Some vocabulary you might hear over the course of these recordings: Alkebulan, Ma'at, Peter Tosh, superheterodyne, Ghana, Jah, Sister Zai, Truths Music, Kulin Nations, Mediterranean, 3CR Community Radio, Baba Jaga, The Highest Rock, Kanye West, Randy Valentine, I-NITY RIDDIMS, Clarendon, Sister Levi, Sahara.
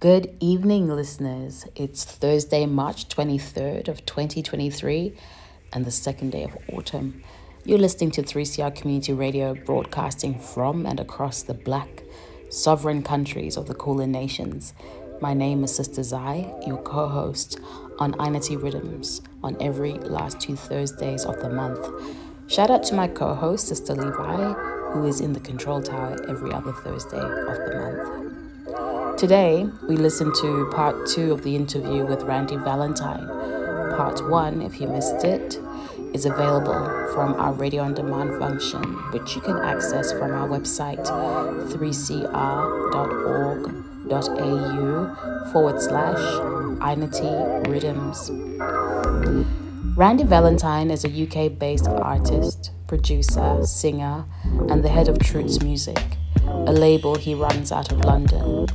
Good evening, listeners. It's Thursday, March 23rd of 2023 and the second day of autumn. You're listening to 3CR Community Radio, broadcasting from and across the Black sovereign countries of the Kulin Nations. My name is Sister Zai, your co-host on I-NITY Riddims on every last two Thursdays of the month. Shout out to my co-host, Sister Levi, who is in the control tower every other Thursday of the month. Today, we listen to part two of the interview with Randy Valentine. Part one, if you missed it, is available from our radio on demand function, which you can access from our website, 3cr.org.au/I-NITY Riddims. Randy Valentine is a UK-based artist, producer, singer, and the head of Truths Music, a label he runs out of London.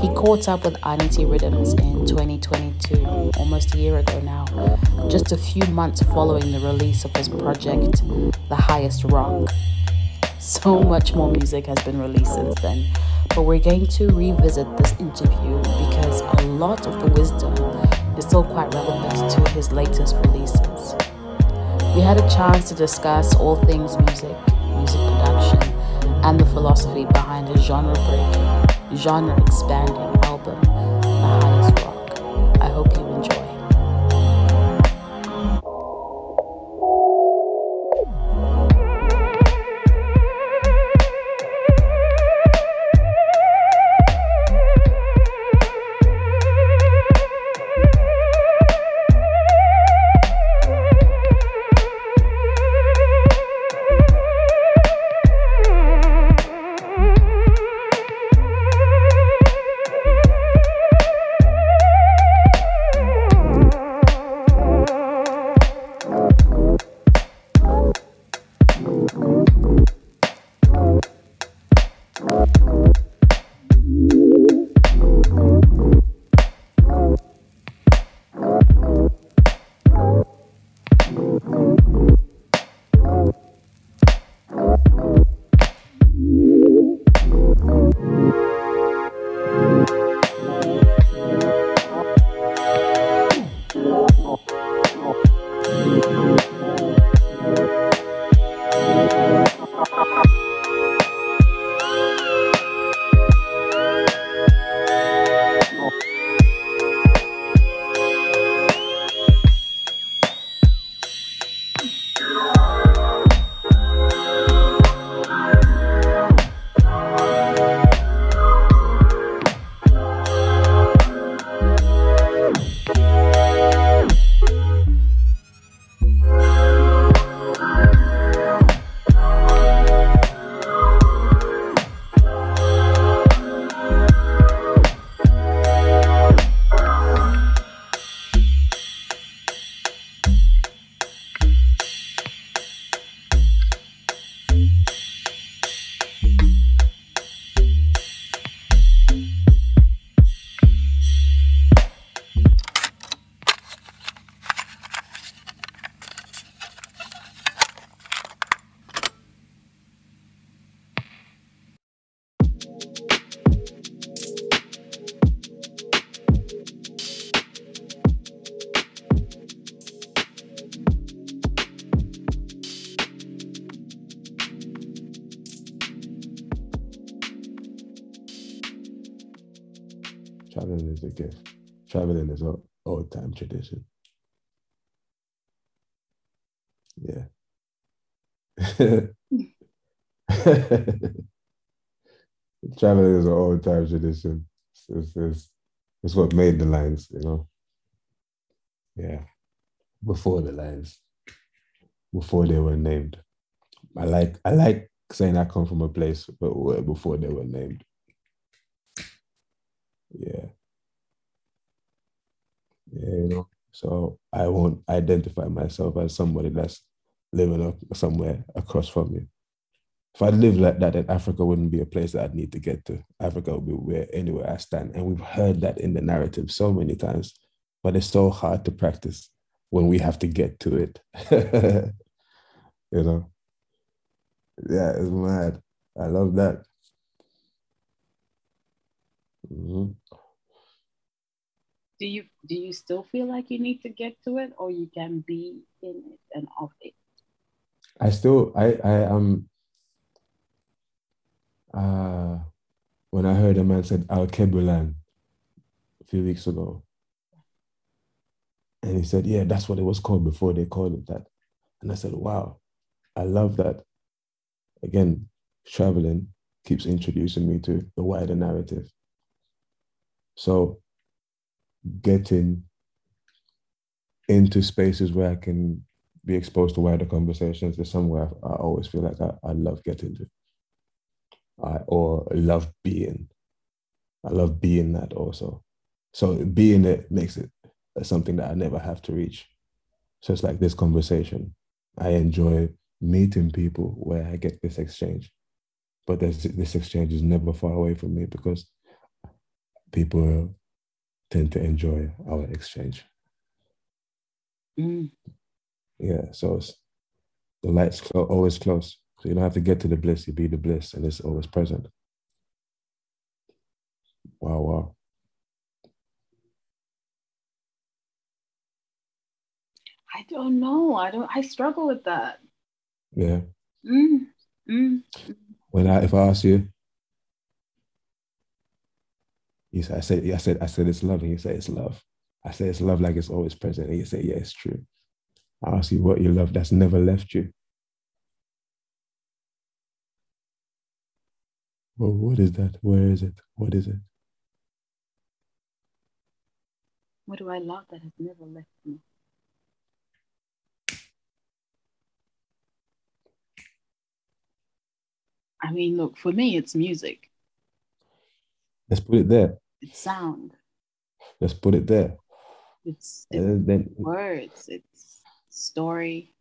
He caught up with I-NITY Riddims in 2022, almost a year ago now, just a few months following the release of his project, The Highest Rock. So much more music has been released since then, but we're going to revisit this interview because a lot of the wisdom is still quite relevant to his latest releases. We had a chance to discuss all things music, music production, and the philosophy behind a genre-expanding album, The Highest Rock. I hope you enjoy. Traveling is a gift. Traveling is an old-time tradition. Yeah. Traveling is an old-time tradition. It's what made the lines, you know? Yeah. Before the lines. Before they were named. I like saying I come from a place but before they were named. Yeah, you know, so I won't identify myself as somebody that's living up somewhere across from me. If I lived like that, then Africa wouldn't be a place that I'd need to get to. Africa would be anywhere I stand. And we've heard that in the narrative so many times, but it's so hard to practice when we have to get to it. You know? Yeah, it's mad. I love that. Mm-hmm. Do you still feel like you need to get to it, or you can be in it and of it? I when I heard a man said Alkebulan a few weeks ago, and he said, yeah, that's what it was called before they called it that. And I said, wow, I love that. Again, traveling keeps introducing me to the wider narrative. So getting into spaces where I can be exposed to wider conversations is somewhere I always feel like I love getting to. I love being that also. So being it makes it something that I never have to reach. So it's like this conversation. I enjoy meeting people where I get this exchange, but this exchange is never far away from me because people tend to enjoy our exchange. Mm. Yeah, so it's, the light's always close. So you don't have to get to the bliss, you be the bliss, and it's always present. Wow, wow. I don't know. I struggle with that. Yeah. Mm, mm. If I ask you, you say, I said it's love, and you say it's love. I say it's love like it's always present, and you say, yeah, it's true. I ask you what you love that's never left you. Well, what is that? Where is it? What is it? What do I love that has never left me? I mean, look, for me, it's music. Let's put it there. It's sound. Let's put it there. It's words. It's story.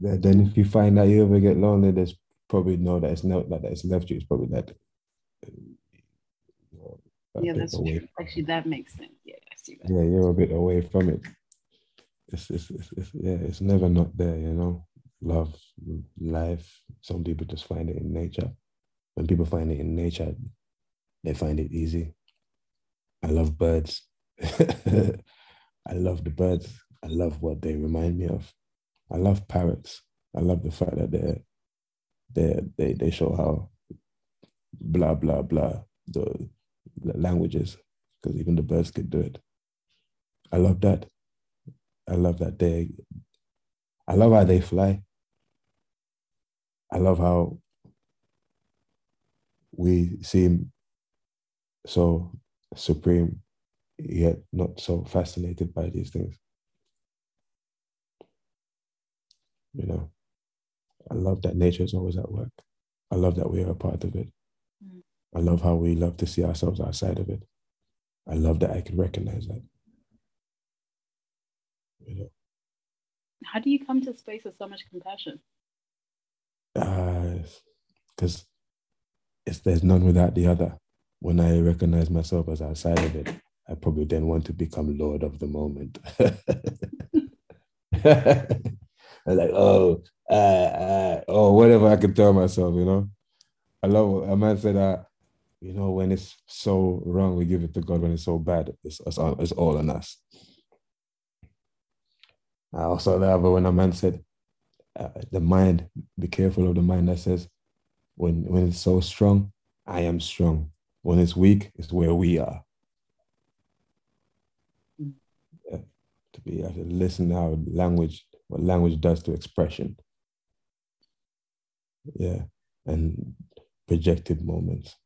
Yeah. Then if you find that you ever get lonely, there's probably know that it's not that it's left you. It's probably that. Yeah, that's true. Actually, that makes sense. Yeah, I see that. Yeah, you're a bit away from it. It's never not there. You know, love, life. Some people just find it in nature. When people find it in nature, they find it easy. I love birds. I love the birds. I love what they remind me of. I love parrots. I love the fact that they show how blah blah blah the languages, because even the birds could do it. I love that. I love that they. I love how they fly. I love how we seem so supreme, yet not so fascinated by these things. You know. I love that nature is always at work. I love that we are a part of it. Mm. I love how we love to see ourselves outside of it. I love that I can recognize that. You know. How do you come to space with so much compassion? Because there's none without the other. When I recognize myself as outside of it, I probably then want to become Lord of the moment. Like, whatever I can tell myself, you know. I love what a man said that, you know, when it's so wrong, we give it to God. When it's so bad, it's all on us. I also love when a man said, the mind, be careful of the mind that says, when it's so strong, I am strong. When it's weak, it's where we are. Yeah. You have to listen to how language, what language does to expression. Yeah, and projected moments.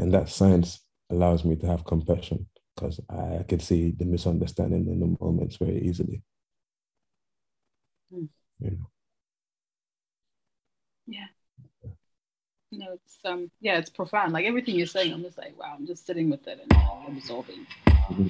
And that science allows me to have compassion because I could see the misunderstanding in the moments very easily. Mm. You know. Yeah. No, it's it's profound. Like everything you're saying, I'm just like, wow, I'm just sitting with it and I'm absorbing. Mm-hmm.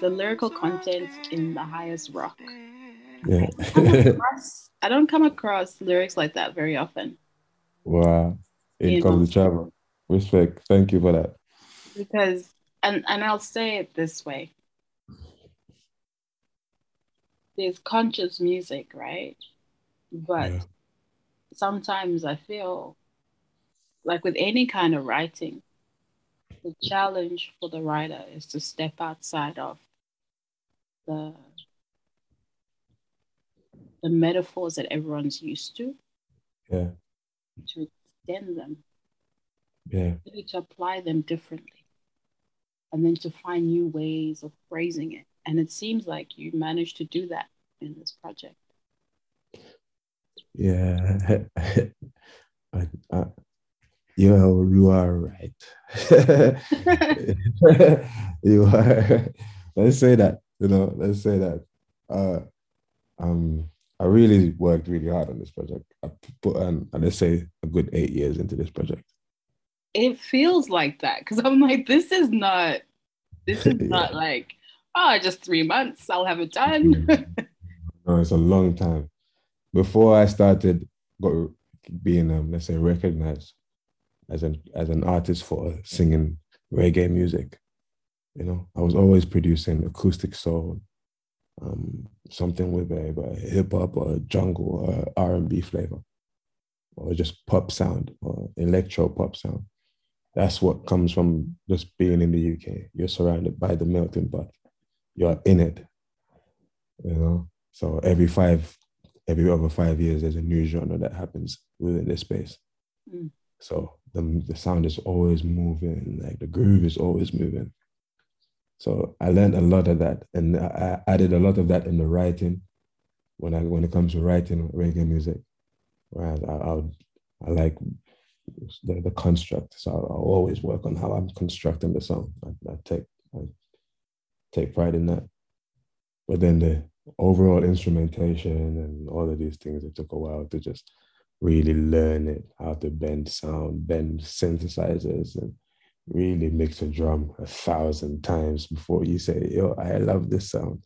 The lyrical content in The Highest Rock. Yeah. I don't come across lyrics like that very often. Wow. It comes to travel. Respect. Thank you for that. Because, and I'll say it this way. There's conscious music, right? But sometimes I feel like with any kind of writing, the challenge for the writer is to step outside of the metaphors that everyone's used to. Yeah. To extend them. Yeah. Really to apply them differently. And then to find new ways of phrasing it. And it seems like you managed to do that in this project. Yeah. You are right. You are. Let's say that. I really worked really hard on this project. I put let's say a good 8 years into this project. It feels like that because I'm like, this is not yeah. like oh, just 3 months, I'll have it done. No, it's a long time. Before I started being, let's say, recognized as an artist for singing reggae music, you know, I was always producing acoustic soul, something with a hip hop or a jungle or R&B flavor, or just pop sound or electro pop sound. That's what comes from just being in the UK. You're surrounded by the melting pot. You're in it, you know? So every other 5 years, there's a new genre that happens within this space. Mm. So the sound is always moving, like the groove is always moving. So I learned a lot of that, and I added a lot of that in the writing. When it comes to writing reggae music, whereas I like the construct, so I always work on how I'm constructing the song. I take pride in that. But then the overall instrumentation and all of these things, it took a while to just really learn it, how to bend sound, bend synthesizers, and really mix a drum 1,000 times before you say, yo, I love this sound,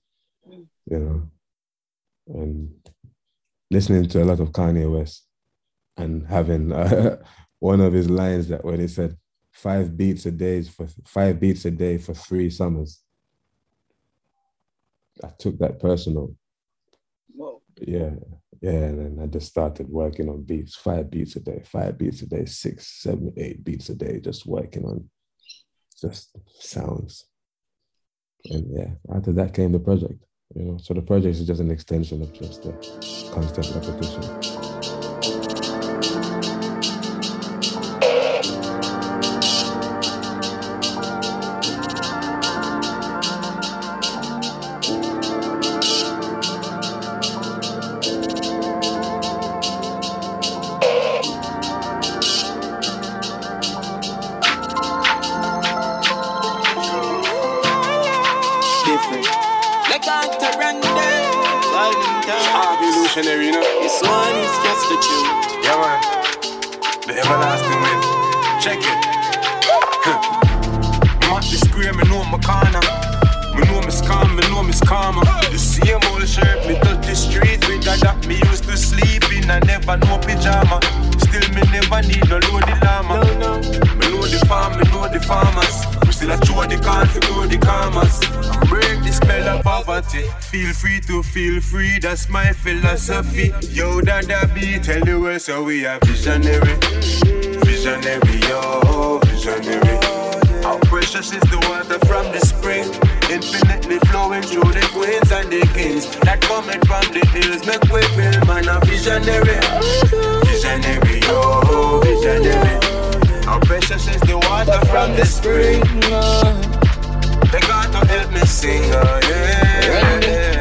you know? And listening to a lot of Kanye West and having one of his lines that when he said, 5 beats a day for 3 summers. I took that personal. Whoa. Yeah, and then I just started working on beats, 5 beats a day, 6, 7, 8 beats a day, just working on just sounds. And yeah, after that came the project, you know. So the project is just an extension of just the constant repetition. Feel free, that's my philosophy. Yo, Dada B, tell the world, so we are visionary. Visionary, yo, visionary. How precious is the water from the spring, infinitely flowing through the queens and the kings that coming from the hills, make way build, man, a visionary. Visionary, yo, visionary. How precious is the water from the spring. They got to help me sing, yeah.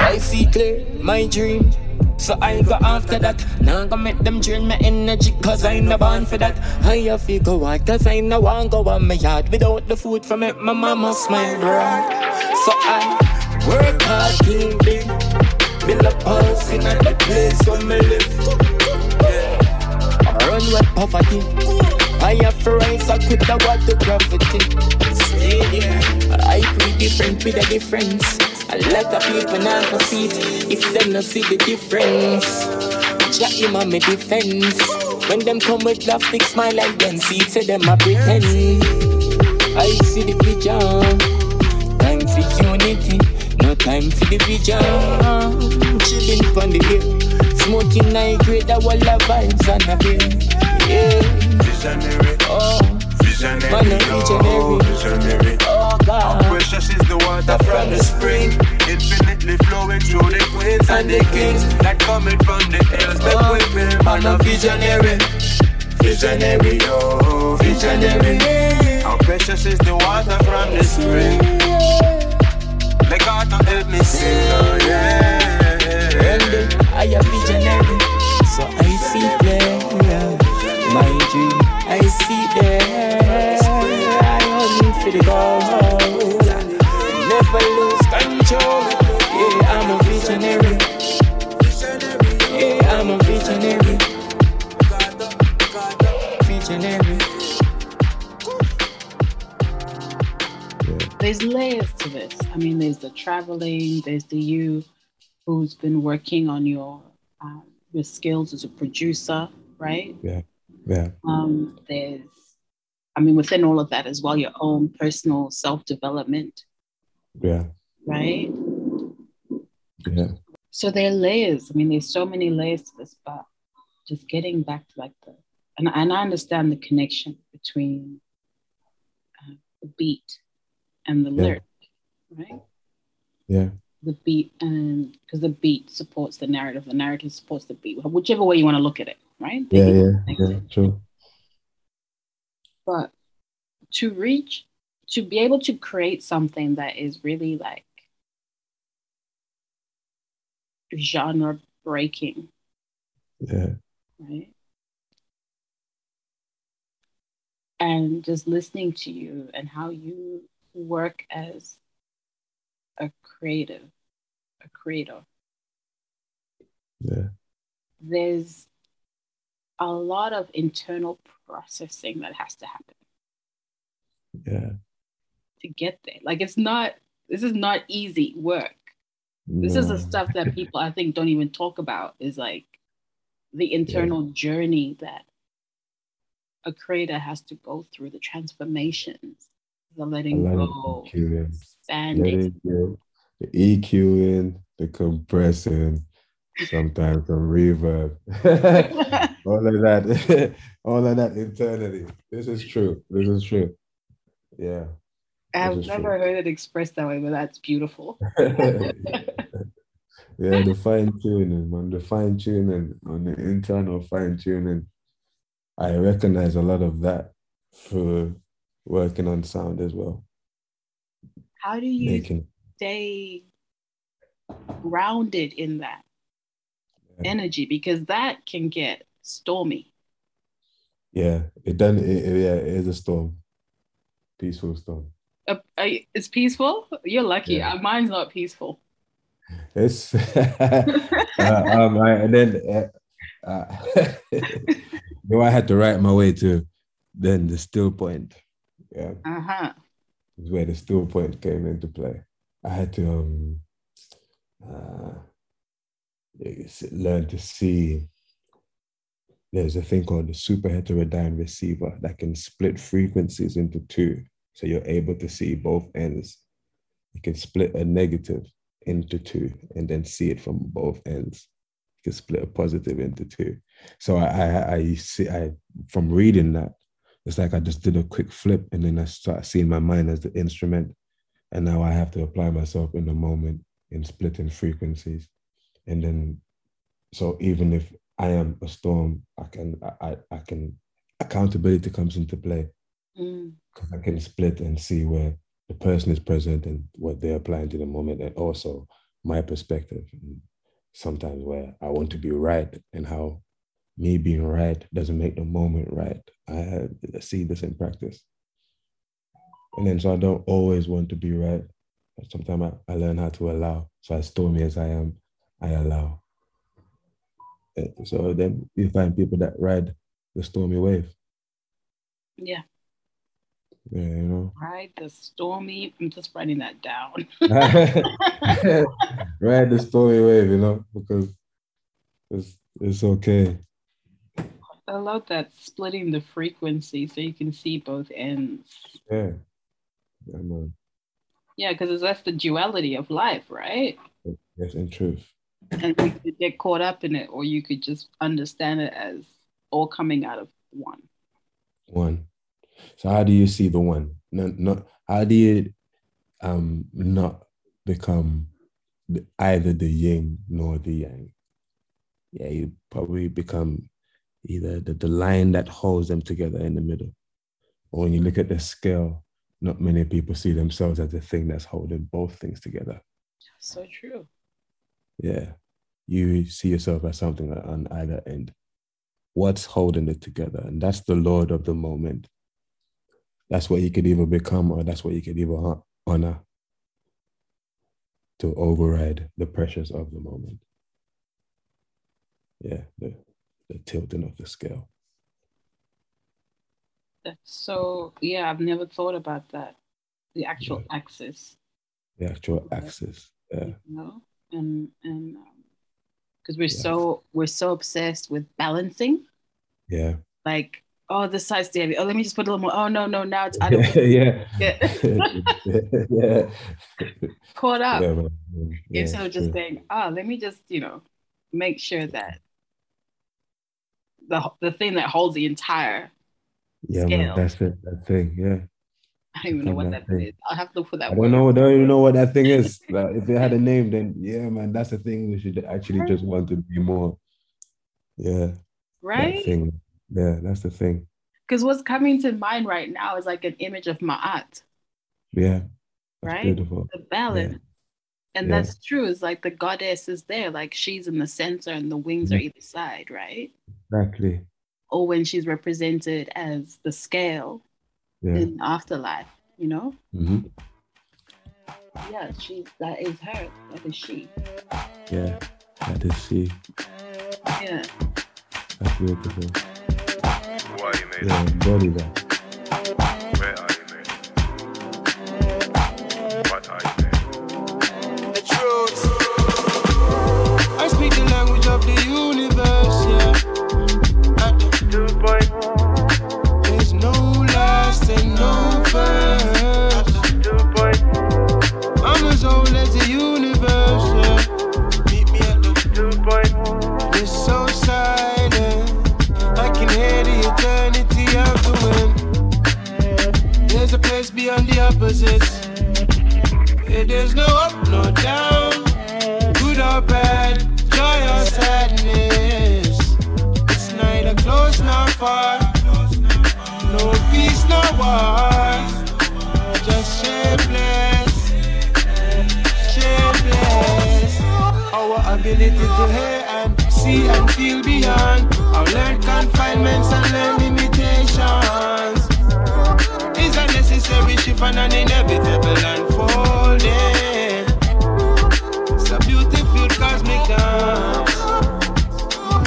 I see clear my dream, so I go after that. Now go make them drain my energy, cause I no born for that. I have to go out, cause I no want go on my yard without the food from it, my mama smile right. So I work hard, dream big, build a house in the place where me live. I run with poverty, I have to rise up with the water gravity. I feel different with a difference. A lot of people now perceive if them not see the difference. Jack him on my defense. When them come with love, big smile and then see it, say them a pretend. I see the picture. Time for unity, no time for division. Chilling from the hill, smoking nitrate, that wall of vibes and a beer. Yeah. Visionary. Oh. Visionary, oh, visionary. Oh, God. How precious is the water from the spring, infinitely flowing through the queens and the kings that coming from the hills, that we build, man, a visionary. Visionary, oh, visionary. How precious is the water from the spring. They got to help me sing, oh, yeah. I am visionary, so I see there, my dream, I see there. For the goal, never lose control. Yeah, I'm a visionary. Yeah, I'm a visionary. Visionary. Yeah. there's layers to this. I mean, there's the traveling, there's the you who's been working on your skills as a producer, right? Yeah, yeah. There's, I mean, within all of that as well, your own personal self-development. Yeah. Right? Yeah. So there are layers. I mean, there's so many layers to this, but just getting back to like the, and I understand the connection between the beat and the lyric, right? Yeah. The beat, and because the beat supports the narrative supports the beat, whichever way you want to look at it, right? They yeah, true. But to be able to create something that is really like genre breaking, yeah, right? And just listening to you and how you work as a creator. Yeah. There's a lot of internal processing that has to happen. Yeah. To get there. Like this is not easy work. No. This is the stuff that people I think don't even talk about, is like the internal journey that a creator has to go through, the transformations, the letting go, expanding, the EQing, the compressing, sometimes some reverb, all of that internally. This is true. Yeah. I've never heard it expressed that way, but that's beautiful. Yeah, the fine tuning, on the internal fine tuning. I recognize a lot of that through working on sound as well. How do you stay grounded in that energy? Because that can get stormy. Yeah, it is a storm. Peaceful storm. It's peaceful? You're lucky. Yeah. Mine's not peaceful. It's... I had to write my way to then the still point. Yeah. Uh-huh. Is where the still point came into play. I had to learn to see there's a thing called the super heterodyne receiver that can split frequencies into two. So you're able to see both ends. You can split a negative into two and then see it from both ends. You can split a positive into two. So I see, from reading that, it's like I just did a quick flip and then I start seeing my mind as the instrument. And now I have to apply myself in the moment in splitting frequencies. And then, so even if I am a storm, I can accountability comes into play. Because I can split and see where the person is present and what they're applying to the moment, and also my perspective. And sometimes where I want to be right and how me being right doesn't make the moment right. I see this in practice. And then, so I don't always want to be right. Sometimes I learn how to allow. So as stormy as I am, I allow. So then you find people that ride the stormy wave. Yeah. Yeah, you know. Ride the stormy, I'm just writing that down. Ride the stormy wave, you know, because it's okay. I love that, splitting the frequency so you can see both ends. Yeah. Yeah, man. Yeah, because that's the duality of life, right? Yes, in truth. And you could get caught up in it, or you could just understand it as all coming out of one. One. So how do you see the one? No, how do you not become either the yin nor the yang? Yeah, you probably become either the line that holds them together in the middle. Or when you look at the scale, not many people see themselves as the thing that's holding both things together. So true. Yeah. You see yourself as something on either end. What's holding it together? And that's the lord of the moment. That's what you could either become, or that's what you could either honor to override the pressures of the moment. Yeah, the tilting of the scale. That's so, yeah, I've never thought about that. the actual access. The actual access. Yeah. You know? And because we're so obsessed with balancing. Yeah. Like, oh, this side's daily. Oh, let me just put a little more. Oh, no, now it's... I don't Caught up. Yeah, so just saying, oh, let me just, make sure that the thing that holds the entire scale. Man, that's it, that thing, I don't even know what that thing is. I'll have to look for that one. I don't even know what that thing is. Like, if it had a name, then, that's the thing we should actually just want to be more. Yeah. Right? That thing. Yeah, that's the thing. Because what's coming to mind right now is like an image of Ma'at. Yeah. Right? Beautiful. The balance. Yeah. And that's true. It's like the goddess is there. Like she's in the center and the wings are either side, right? Exactly. Or when she's represented as the scale in afterlife, Mm-hmm. Yeah, that is her. That is she. Yeah, that is she. Yeah. That's beautiful. Who are you, man? Yeah, embody that. Where are you, man? What are you, man? The truth. I speak the language of the universe, At the 2.0. There's no last and no first. At the 2.0. I'm as old as the universe, Meet me at the 2.0. It's so sad. Eternity of the wind. There's a place beyond the opposites. There's no up, no down, good or bad, joy or sadness. It's neither close nor far, no peace, no war. Just shapeless. Our ability to hear and see and feel beyond our learned confinements and learned limitations is a necessary shift and an inevitable unfolding. It's a beautiful cosmic dance.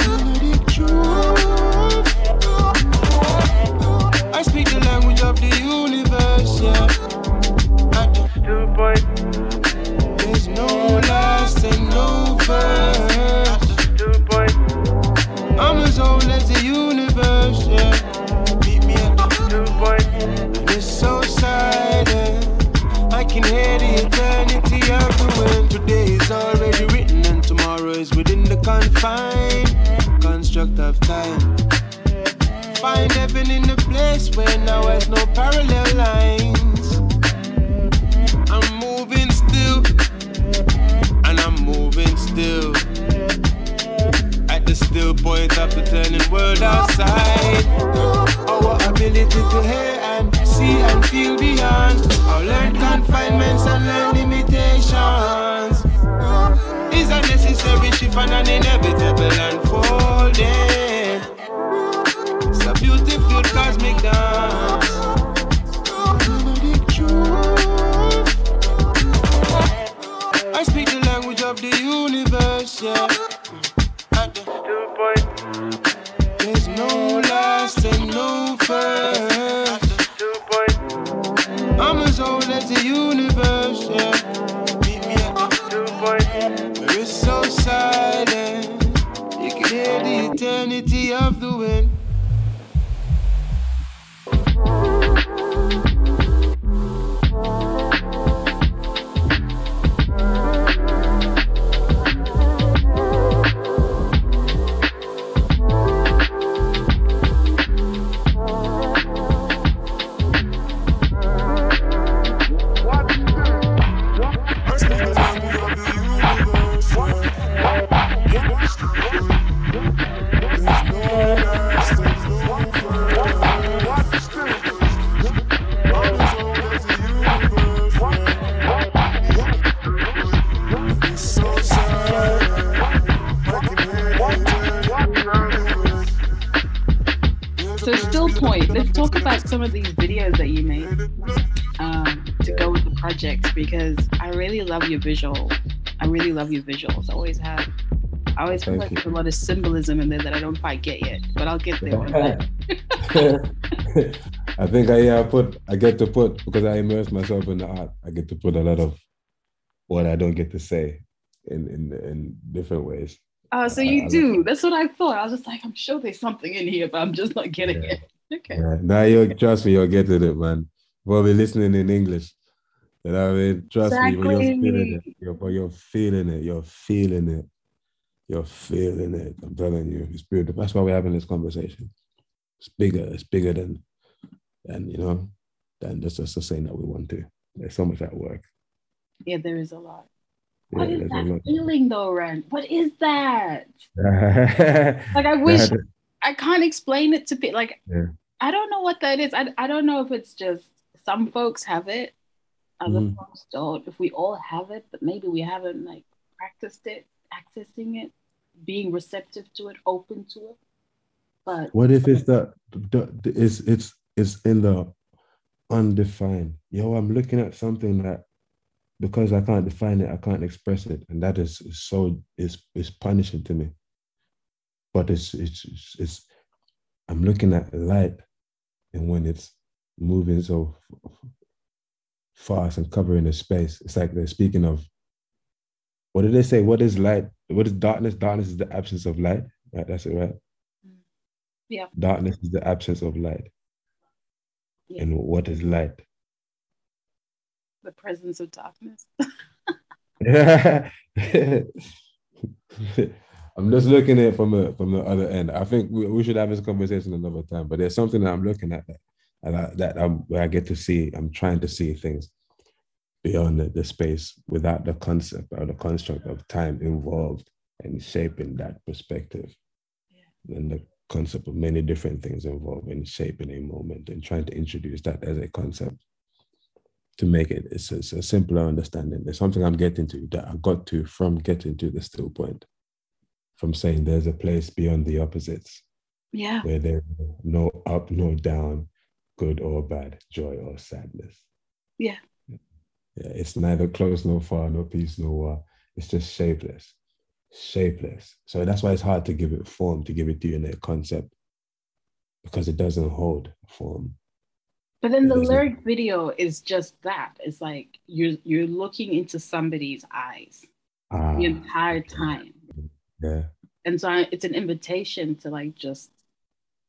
Melodic truth. I speak the language of the universe, At the 2.0. There's no last and no first. I'm as old as the universe, Meet me at the 2.0. It's so silent. I can hear the eternity of the wind. Today is already written and tomorrow is within the confine construct of time. Find heaven in the place where now has no parallel lines. I'm moving still, and I'm moving still. The still point of the turning world outside. Our ability to hear and see and feel beyond our learned confinements and learned limitations is a necessary shift and an inevitable unfolding. It's a beautiful cosmic dance. Melodic truth. I speak the language of the universe, There's no last and no first. I'm as old as the universe, Meet me at the 2.0. Where it's so silent, you can hear the eternity of the wind. Some of these videos that you made to go with the projects, because I really love your visual. I really love your visuals. I always feel like there's a lot of symbolism in there that I don't quite get yet, but I'll get there one day. I think I get to put, because I immerse myself in the art, I get to put a lot of what I don't get to say in different ways. Oh, so you do. That's what I thought. I was just like, I'm sure there's something in here, but I'm just not getting it. Okay. Yeah. Now, you trust me, you'll get to it, man. Probably listening in English. You know what I mean? Trust me, you're feeling it. I'm telling you, it's beautiful. That's why we're having this conversation. It's bigger than you know, than just saying that we want to. There's so much at work. Yeah, there is a lot. Yeah, what is that feeling though, Ren? What is that? Like, I wish I can't explain it to people. Like, yeah. I don't know what that is. I don't know if it's just some folks have it, other folks don't. If we all have it, but maybe we haven't like practiced it, accessing it, being receptive to it, open to it. But what if it's it's in the undefined? Yo, I'm looking at something that, because I can't define it, I can't express it, and that is so it's punishing to me. But it's I'm looking at light, and when it's moving so fast and covering the space, it's like they're speaking of. What did they say? What is light? What is darkness? Darkness is the absence of light. Right, that's it, right? Yeah. Darkness is the absence of light. Yeah. And what is light? The presence of darkness. I'm just looking at it from the other end. I think we should have this conversation another time, but there's something that I'm looking at where I get to see, I'm trying to see things beyond the space without the concept or the construct of time involved and shaping that perspective. Yeah. And the concept of many different things involved in shaping a moment and trying to introduce that as a concept to make it it's a simpler understanding. There's something I'm getting to that I got to from getting to the still point, from saying there's a place beyond the opposites, yeah, where there's no up, no down, good or bad, joy or sadness. Yeah. Yeah, it's neither close, no far, no peace, no war. It's just shapeless. So that's why it's hard to give it form, to give it to you in a concept, because it doesn't hold form. But then the lyric video is just that. It's like you're looking into somebody's eyes the entire time. Yeah. And so it's an invitation to like just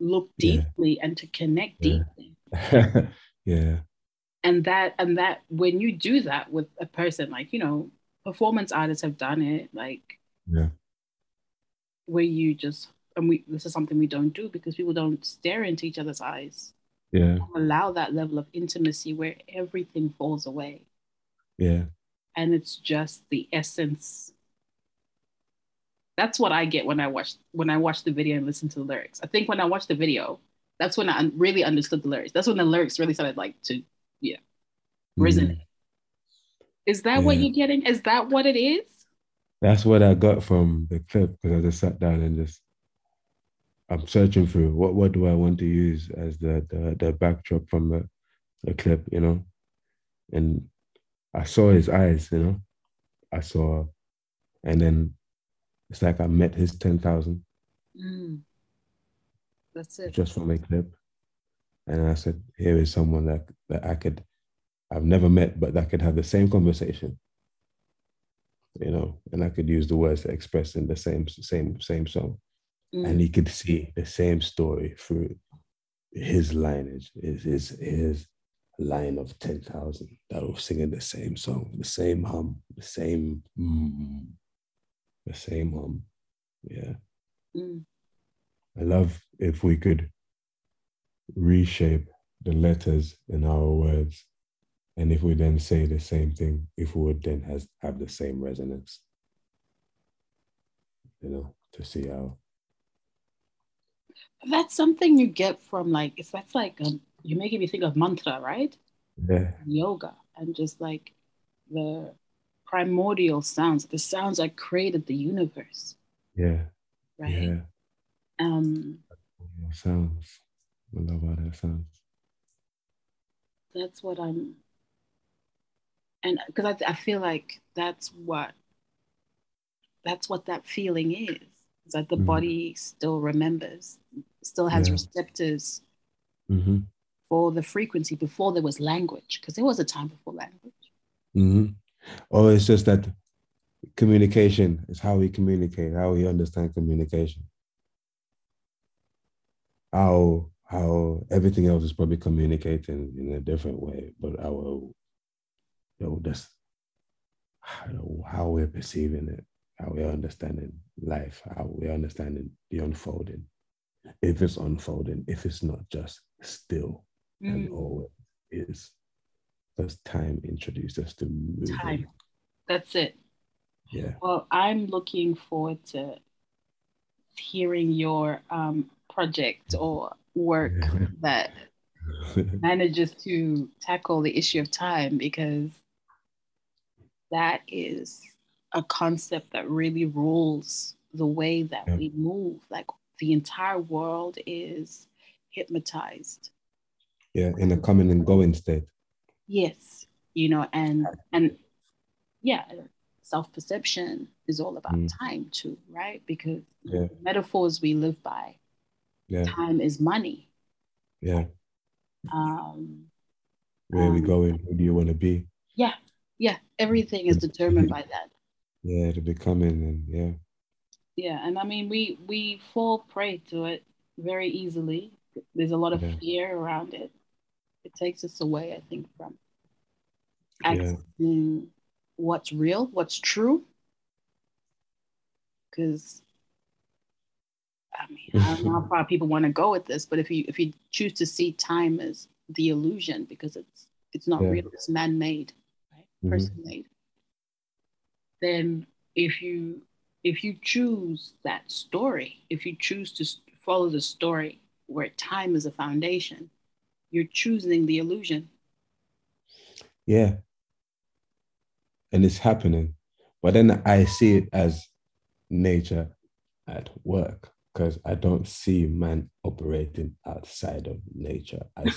look deeply and to connect deeply. Yeah. And that when you do that with a person, like, you know, performance artists have done it, like, yeah, where you just, and this is something we don't do because people don't stare into each other's eyes. Yeah. Allow that level of intimacy where everything falls away. Yeah. And it's just the essence. That's what I get when I watch the video and listen to the lyrics. I think when I watched the video, that's when I really understood the lyrics. That's when the lyrics really started like to resonate. Is that what you're getting? Is that what it is? That's what I got from the clip, because I just sat down and just, I'm searching through what do I want to use as the backdrop from the clip, you know? And I saw his eyes, you know? And then it's like I met his 10,000. That's it. Just from a clip. And I said, here is someone that I've never met, but that could have the same conversation, you know, and I could use the words to express in the same song. And he could see the same story through his lineage, his line of 10,000 that were singing the same song, the same hum, the same the same hum. Yeah. I love if we could reshape the letters in our words, and if we then say the same thing, if we would then have the same resonance, you know, to see how. That's something you get from like, if that's like, you're making me think of mantra, right? Yeah. Yoga, and just like the primordial sounds, the sounds that created the universe. Yeah. Right? Yeah. Sounds. I love how that sounds. That's what I'm... And because I feel like that's what that feeling is. It's like the body still remembers, still has receptors for the frequency before there was language, because there was a time before language. Mm-hmm. Or it's just that communication is how we communicate, how we understand communication. How everything else is probably communicating in a different way, but that's how we're perceiving it, how we're understanding life, how we're understanding the unfolding, if it's unfolding, if it's not just still and always is. Because time introduced us to movement. Time, that's it. Yeah. Well, I'm looking forward to hearing your project or work that manages to tackle the issue of time, because that is a concept that really rules the way that we move. Like, the entire world is hypnotized. Yeah, in a coming and going state. Yes, and yeah, self-perception is all about time too, right? Because the metaphors we live by, time is money. Yeah. Where are we going? Who do you want to be? Yeah, yeah. Everything is determined by that. Yeah, to becoming and yeah, and I mean, we fall prey to it very easily. There's a lot of fear around it. It takes us away, I think, from accessing what's real, what's true. Because I mean, I don't know how far people want to go with this, but if you choose to see time as the illusion, because it's not real, it's man-made, right? Person-made. Then if you choose that story, if you choose to follow the story where time is a foundation, you're choosing the illusion. Yeah. And it's happening. But then I see it as nature at work, because I don't see man operating outside of nature. I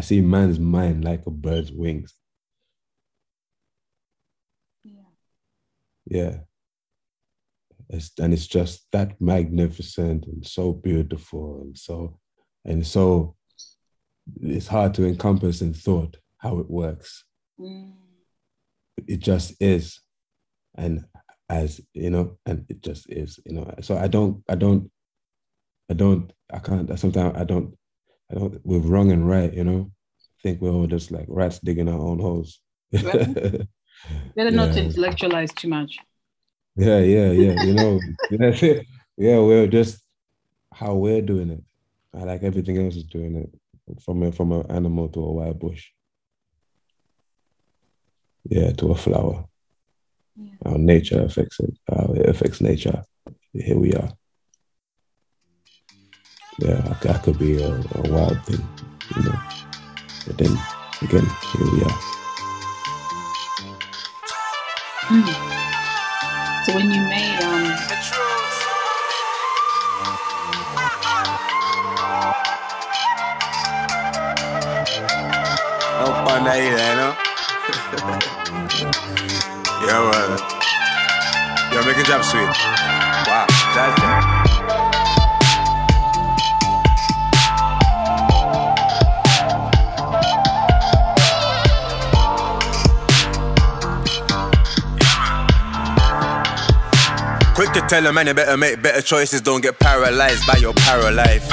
see man's mind like a bird's wings. Yeah. And it's just that magnificent and so beautiful and so it's hard to encompass in thought how it works. It just is. And it just is, So I can't, sometimes we're wrong and right, I think we're all just like rats digging our own holes. Right. Better not to intellectualize too much. Yeah, yeah, we're just how we're doing it. I like everything else is doing it, from an animal to a wild bush. Yeah, to a flower. Yeah. Our nature affects it. It affects nature. Here we are. Yeah, I could be a wild thing, But then again, here we are. So when you made the Truths, oh, on that, yo, yo, make a job, sweet. Wow, that's it. Quick to tell a man you better make better choices, don't get paralyzed by your para-life.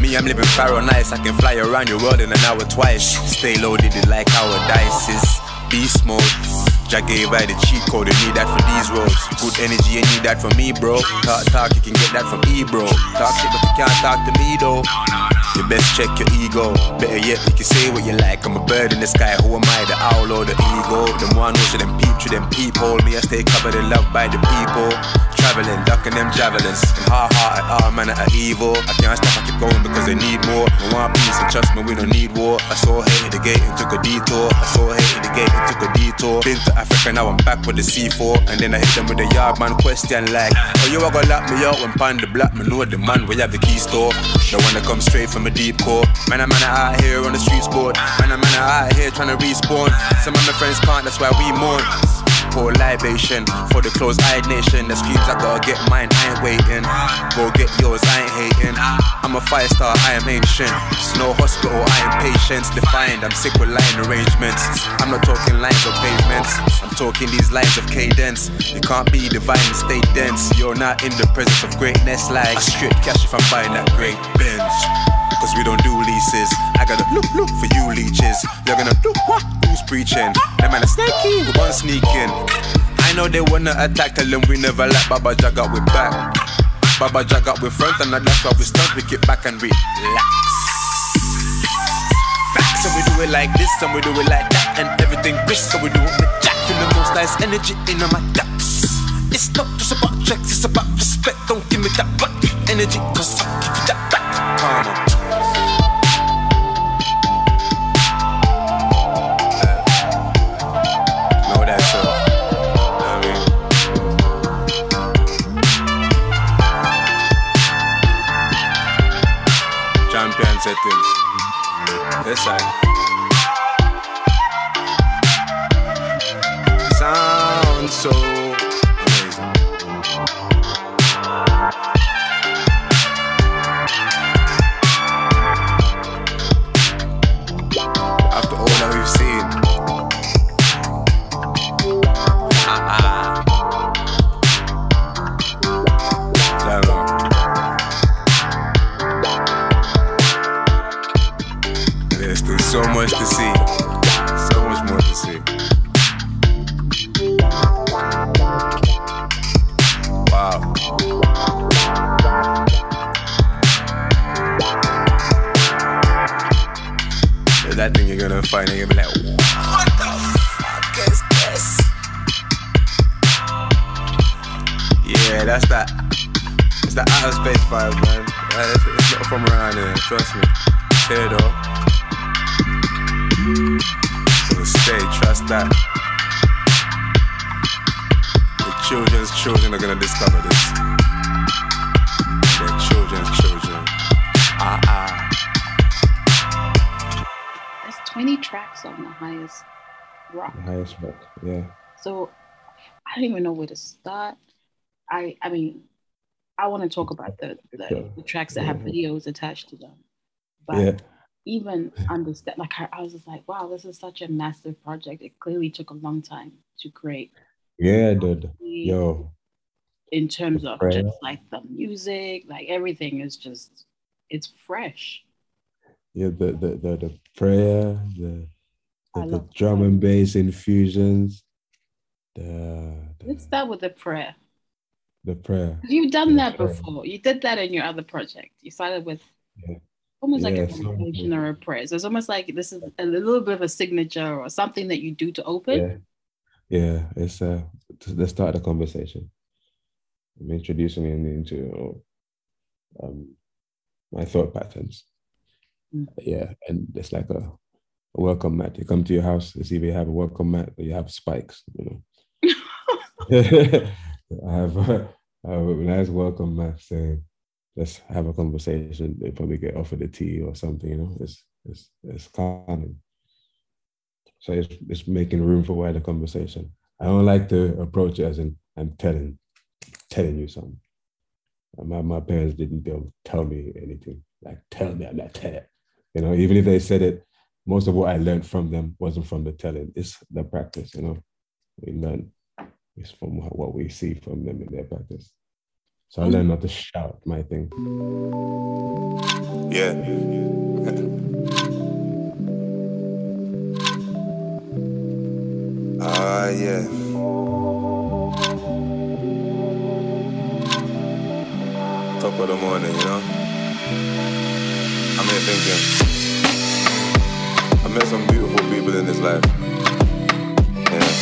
Me, I'm living faro nice, I can fly around your world in an hour twice. Stay loaded like our dice is beast mode. Jack gave I the cheat code, you need that for these roads. Good energy, you need that from me, bro. Talk, you can get that from E, bro. Talk shit, but you can't talk to me, though. You best check your ego. Better yet, you can say what you like. I'm a bird in the sky, who am I, the owl or the eagle? Them one who should them peep through them people. Me, I stay covered in love by the people. Traveling, ducking them javelins. And hard-hearted, all manner of evil. I can't stop, I keep going because they need more. We want peace, and trust me, we don't need war. I saw hate the gate and took a detour. Been to Africa, now I'm back with the C4. And then I hit them with a yard man question like, oh, you are gonna lock me out when pound the block. Me know the man, we have the key store. The one that comes straight from a deep core. Man, I out here on the streets board. Man, I out here trying to respawn. Some of my friends can't, that's why we mourn. pour libation for the closed-eyed nation. That's cubes, I gotta get mine, I ain't waiting. Go get yours, I ain't hating. I'm a five-star, I am ancient. No hospital, I am patience defined. I'm sick with line arrangements. I'm not talking lines or pavements, I'm talking these lines of cadence. You can't be divine and stay dense. You're not in the presence of greatness. Like I strip cash if I'm buying that great Benz, cause we don't do leases. I gotta look for you leeches. You're gonna look what? Who's preaching? That man is sneaky, we want sneaking. I know they wanna attack, tell them we never like Baba Jaga up with back. Baba Jaga up with front, and that's why we stunt. We get back and relax. Some we do it like this, some we do it like that, and everything crisp. So we do it with Jack, feel the most nice energy in my depths. It's not just about tracks, it's about respect. Don't give me that back energy, cause I'll give you that back karma. Know that stuff, I mean. Champion settings. This side. Sounds so amazing. After all that we've seen, so much to see, so much more to see. Wow. There's that thing you're gonna find and you'll be like, what the fuck is this? Yeah, that's that. It's the outer space vibe, man. It's not from around here, trust me. It's here though. So stay, trust that. The children's children are gonna discover this. Their children's children. There's 20 tracks on The Highest Rock. The Highest Rock, yeah. So I don't even know where to start. I mean, I want to talk about the tracks that have videos attached to them, but yeah. Even understand, like I was just like, wow, this is such a massive project. It clearly took a long time to create. Yeah, dude. Yo. In terms of just like the music, like everything is just, it's fresh. Yeah, the prayer, the drum and bass infusions. Let's start with the prayer. The prayer. You've done that before. You did that in your other project. You started with. Yeah. Almost like a meditation or a prayer. So it's almost like this is a little bit of a signature or something that you do to open. Yeah, it's let's start the conversation. I'm introducing him into my thought patterns. Yeah, and it's like a welcome mat. You come to your house, it's either you have a welcome mat or you have spikes, you know. I have a nice welcome mat saying, let's have a conversation. They probably get offered a tea or something, you know. It's calming. So it's making room for wider conversation. I don't like to approach it as in I'm telling you something. My parents didn't tell me anything. Like tell me, I'm not telling. You know, even if they said it, most of what I learned from them wasn't from the telling. It's the practice, you know. We learn. It's from what we see from them in their practice. So I learned not to shout my thing. Yeah. Yeah. Top of the morning, you know? I'm here thinking. I met some beautiful people in this life. Yeah.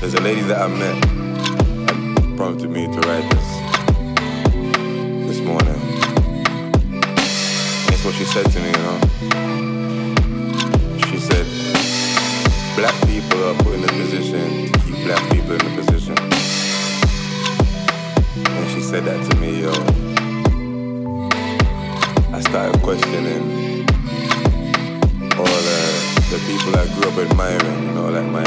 There's a lady that I met. Prompted me to write this morning. That's what she said to me, you know. She said, black people are put in a position to keep black people in a position. And she said that to me, yo. I started questioning all the people I grew up admiring, you know, like my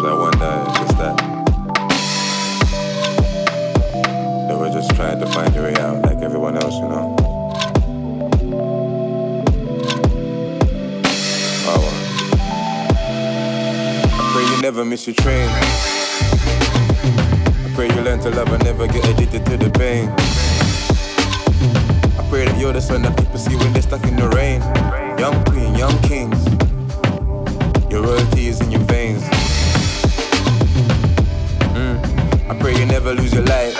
sometimes I wonder, it's just that they were just trying to find a way out like everyone else, you know? Oh, I pray you never miss your train. I pray you learn to love and never get addicted to the pain. I pray that you're the sun that people see when they're stuck in the rain. Young queen, young kings, your royalty is in your veins. I pray you never lose your light.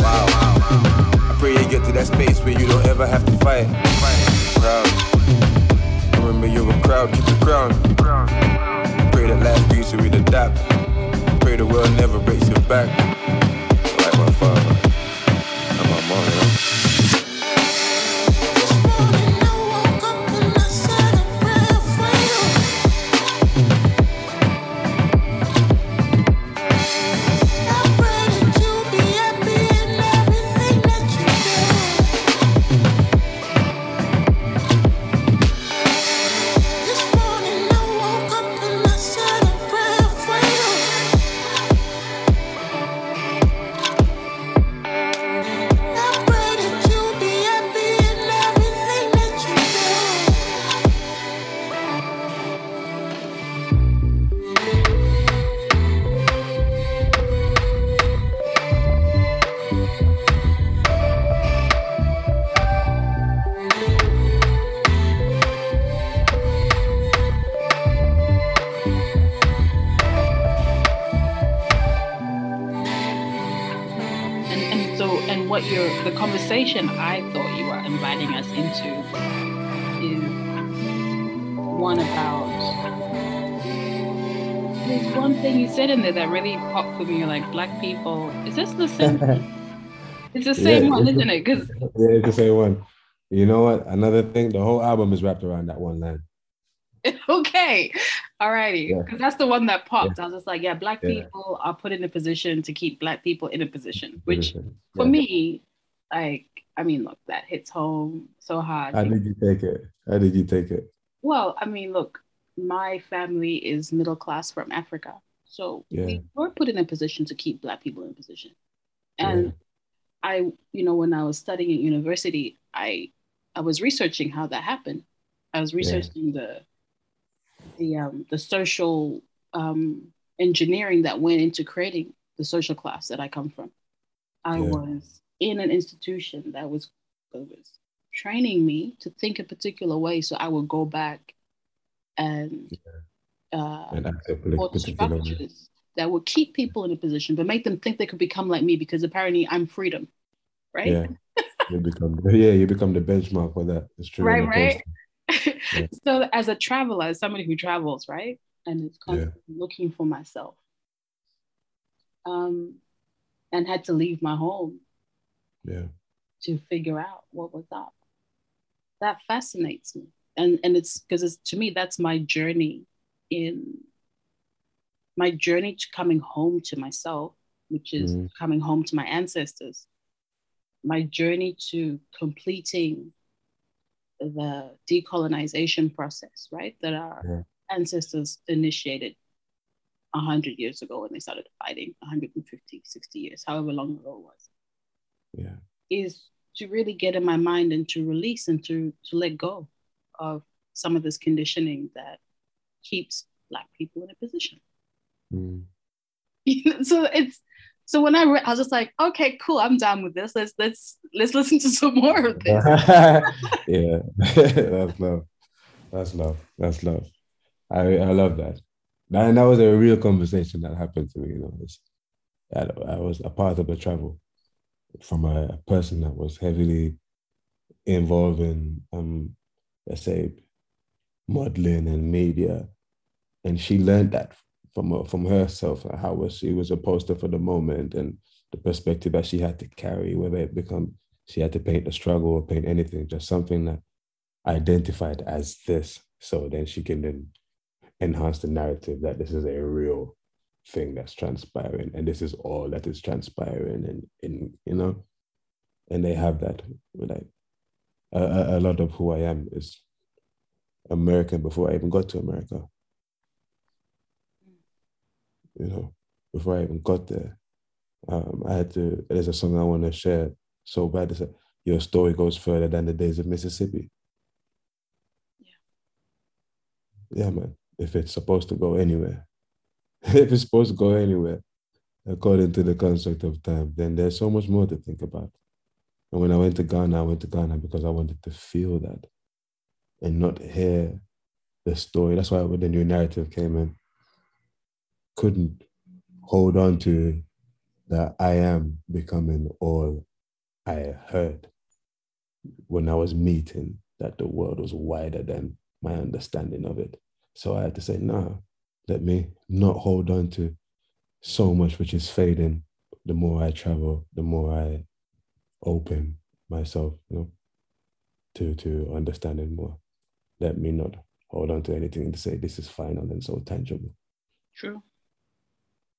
Wow. I pray you get to that space where you don't ever have to fight. Proud. Remember you're a crowd, keep the crown. Pray that life brings you with a dap. Pray the world never breaks your back. Like my father and my mom, you know? The conversation I thought you were inviting us into is one about, there's one thing you said in there that really popped with me, like black people. Is this the same? It's the same one, isn't it? Cause... Yeah, it's the same one. You know what? Another thing, the whole album is wrapped around that one line. Okay. All righty. Because that's the one that popped. Yeah. I was just like, yeah, black people are put in a position to keep black people in a position, which for me, like, I mean, look, that hits home so hard. How did you take it? How did you take it? Well, I mean, look, my family is middle class from Africa. So we were put in a position to keep black people in position. And I, you know, when I was studying at university, I was researching how that happened. I was researching the social engineering that went into creating the social class that I come from. I was in an institution that was training me to think a particular way, so I would go back and support structures that would keep people in a position, but make them think they could become like me, because apparently I'm freedom, right? Yeah, you become the benchmark for that. It's true, right? So as a traveler, as somebody who travels, right, and is constantly looking for myself, and had to leave my home to figure out what was up. That fascinates me, and it's because it's, to me, that's my journey to coming home to myself, which is coming home to my ancestors, my journey to completing the decolonization process, right, that our ancestors initiated 100 years ago when they started fighting, 150, 60 years, however long ago it was, is to really get in my mind and to release and to let go of some of this conditioning that keeps Black people in a position. So when I was just like, okay, cool, I'm done with this. Let's listen to some more of this. That's love. That's love. That's love. I love that. And that was a real conversation that happened to me. You know, I was a part of a travel from a person that was heavily involved in, let's say, modeling and media, and she learned that from herself, how she was a poster for the moment and the perspective that she had to carry, whether it become she had to paint the struggle or paint anything, just something that identified as this. So then she can then enhance the narrative that this is a real thing that's transpiring, and this is all that is transpiring, and you know, and they have that. Like a lot of who I am is American before I even got to America. you know, before I even got there. There's a song I want to share so bad. It's your story goes further than the days of Mississippi. Yeah, man, if it's supposed to go anywhere, if it's supposed to go anywhere, according to the concept of time, then there's so much more to think about. And when I went to Ghana because I wanted to feel that and not hear the story. That's why when the new narrative came in, couldn't hold on to that I am becoming all I heard when I was meeting that the world was wider than my understanding of it. So I had to say, no, let me not hold on to so much which is fading. The more I travel, the more I open myself, you know, to understanding more. Let me not hold on to anything to say this is final and so tangible. True.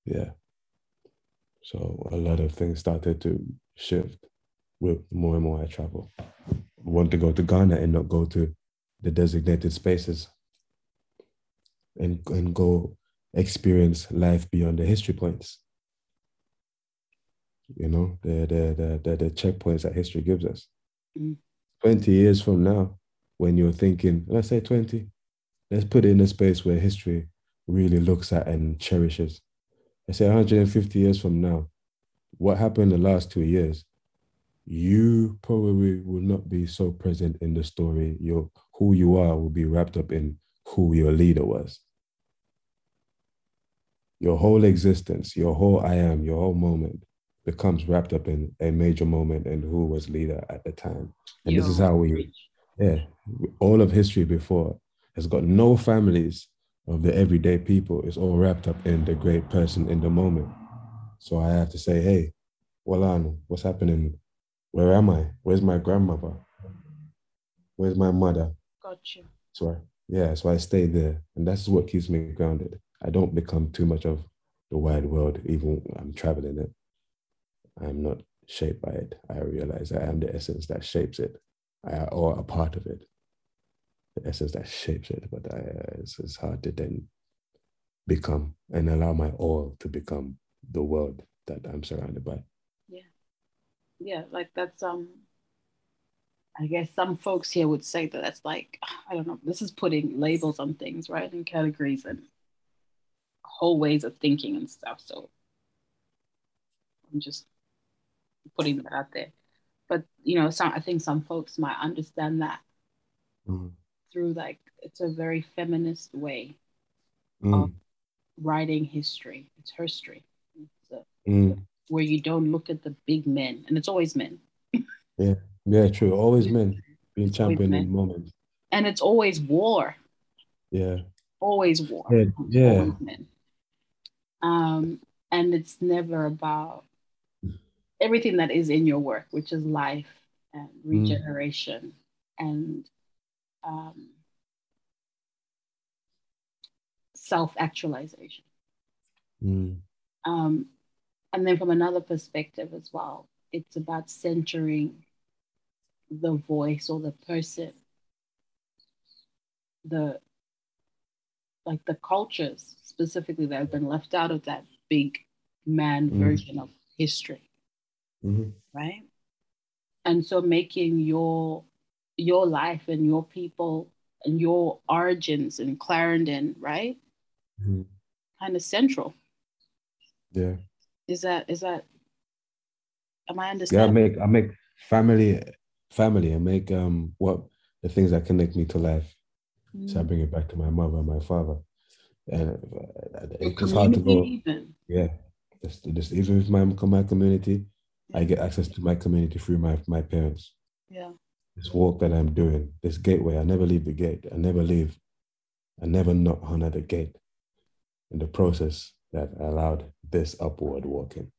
Yeah. So a lot of things started to shift with more and more I travel. I want to go to Ghana and not go to the designated spaces and go experience life beyond the history points. You know, the checkpoints that history gives us. 20 years from now, when you're thinking, let's say 20, let's put it in a space where history really looks at and cherishes. Let's say 150 years from now, what happened in the last 2 years, you probably will not be so present in the story. Who you are will be wrapped up in who your leader was. Your whole existence, your whole I am, your whole moment becomes wrapped up in a major moment and who was leader at the time. And this is how all of history before has got no families of the everyday people. It's all wrapped up in the great person in the moment. So I have to say, hey, Walano, what's happening? Where am I? Where's my grandmother? Where's my mother? Gotcha. So I stay there. And that's what keeps me grounded. I don't become too much of the wide world, even when I'm traveling it. I'm not shaped by it. I realize I am the essence that shapes it. I am all a part of it. The essence that shapes it, but it's hard to then become and allow my all to become the world that I'm surrounded by. Yeah, like that's, I guess some folks here would say that that's like, I don't know, this is putting labels on things, right? And categories and whole ways of thinking and stuff. So I'm just putting that out there. But, you know, I think some folks might understand that through like, it's a very feminist way of writing history. It's herstory. Where you don't look at the big men, and it's always men. yeah, true. Always men being championed in moments. And it's always war. Yeah. Always war. Yeah. Always men. And it's never about everything that is in your work, which is life and regeneration and self-actualization. And then from another perspective as well, it's about centering the voice or the person, the cultures specifically that have been left out of that big man version of history, right? And so making your life and your people and your origins in Clarendon, right? Kind of central. Yeah. Is that? Am I understanding? Yeah, I make family. I make the things that connect me to life. So I bring it back to my mother and my father, and it's hard to go. Even. Yeah, just even with my community, I get access to my community through my parents. Yeah. This walk that I'm doing, this gateway. I never leave the gate. I never leave. I never knock on at the gate. In the process. That allowed this upward walking.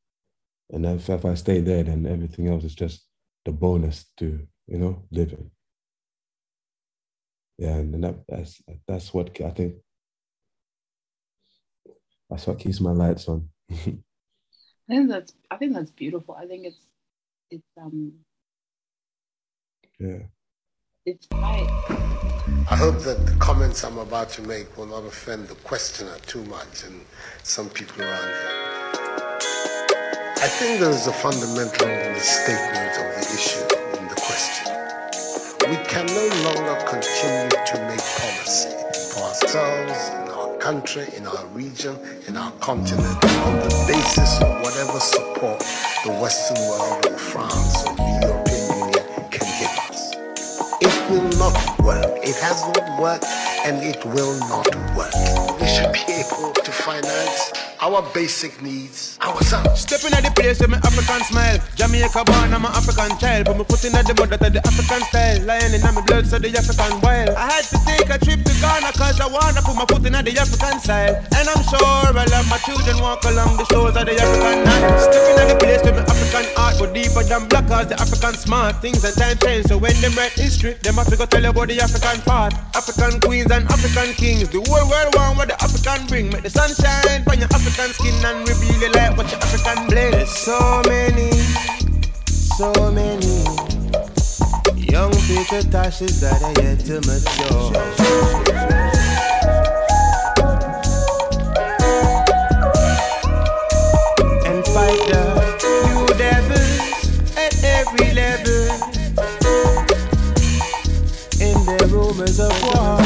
And then if I stay there, then everything else is just the bonus to, you know, living. Yeah, and that's what I think, that's what keeps my lights on. I think that's beautiful. I think it's It's right. I hope that the comments I'm about to make will not offend the questioner too much and some people around him. I think there is a fundamental misstatement of the issue in the question. We can no longer continue to make policy for ourselves, in our country, in our region, in our continent, on the basis of whatever support the Western world or France or the European Union can give us. It will not work. It has not worked, and it will not work. We should be able to finance our basic needs ourselves. Stepping at the place with my African smile. Jamaica born, I'm an African child. Put my foot in at the border to the African style. Lion in my blood, so the African wild. I had to take a trip to Ghana, cause I wanna put my foot in at the African side. And I'm sure a lot of my children walk along the shores of the African land. Stepping at the place with my African art, but deeper than black, cause the African smart. Things and time change, so when them write history, them have to go tell you about the African part. African queens and African kings. The whole world want what the African bring. Make the sunshine on your African skin and reveal the light, watch your African blade. There's so many young Peter Toshes that are yet to mature. And fight the new devils at every level in their rumors of war.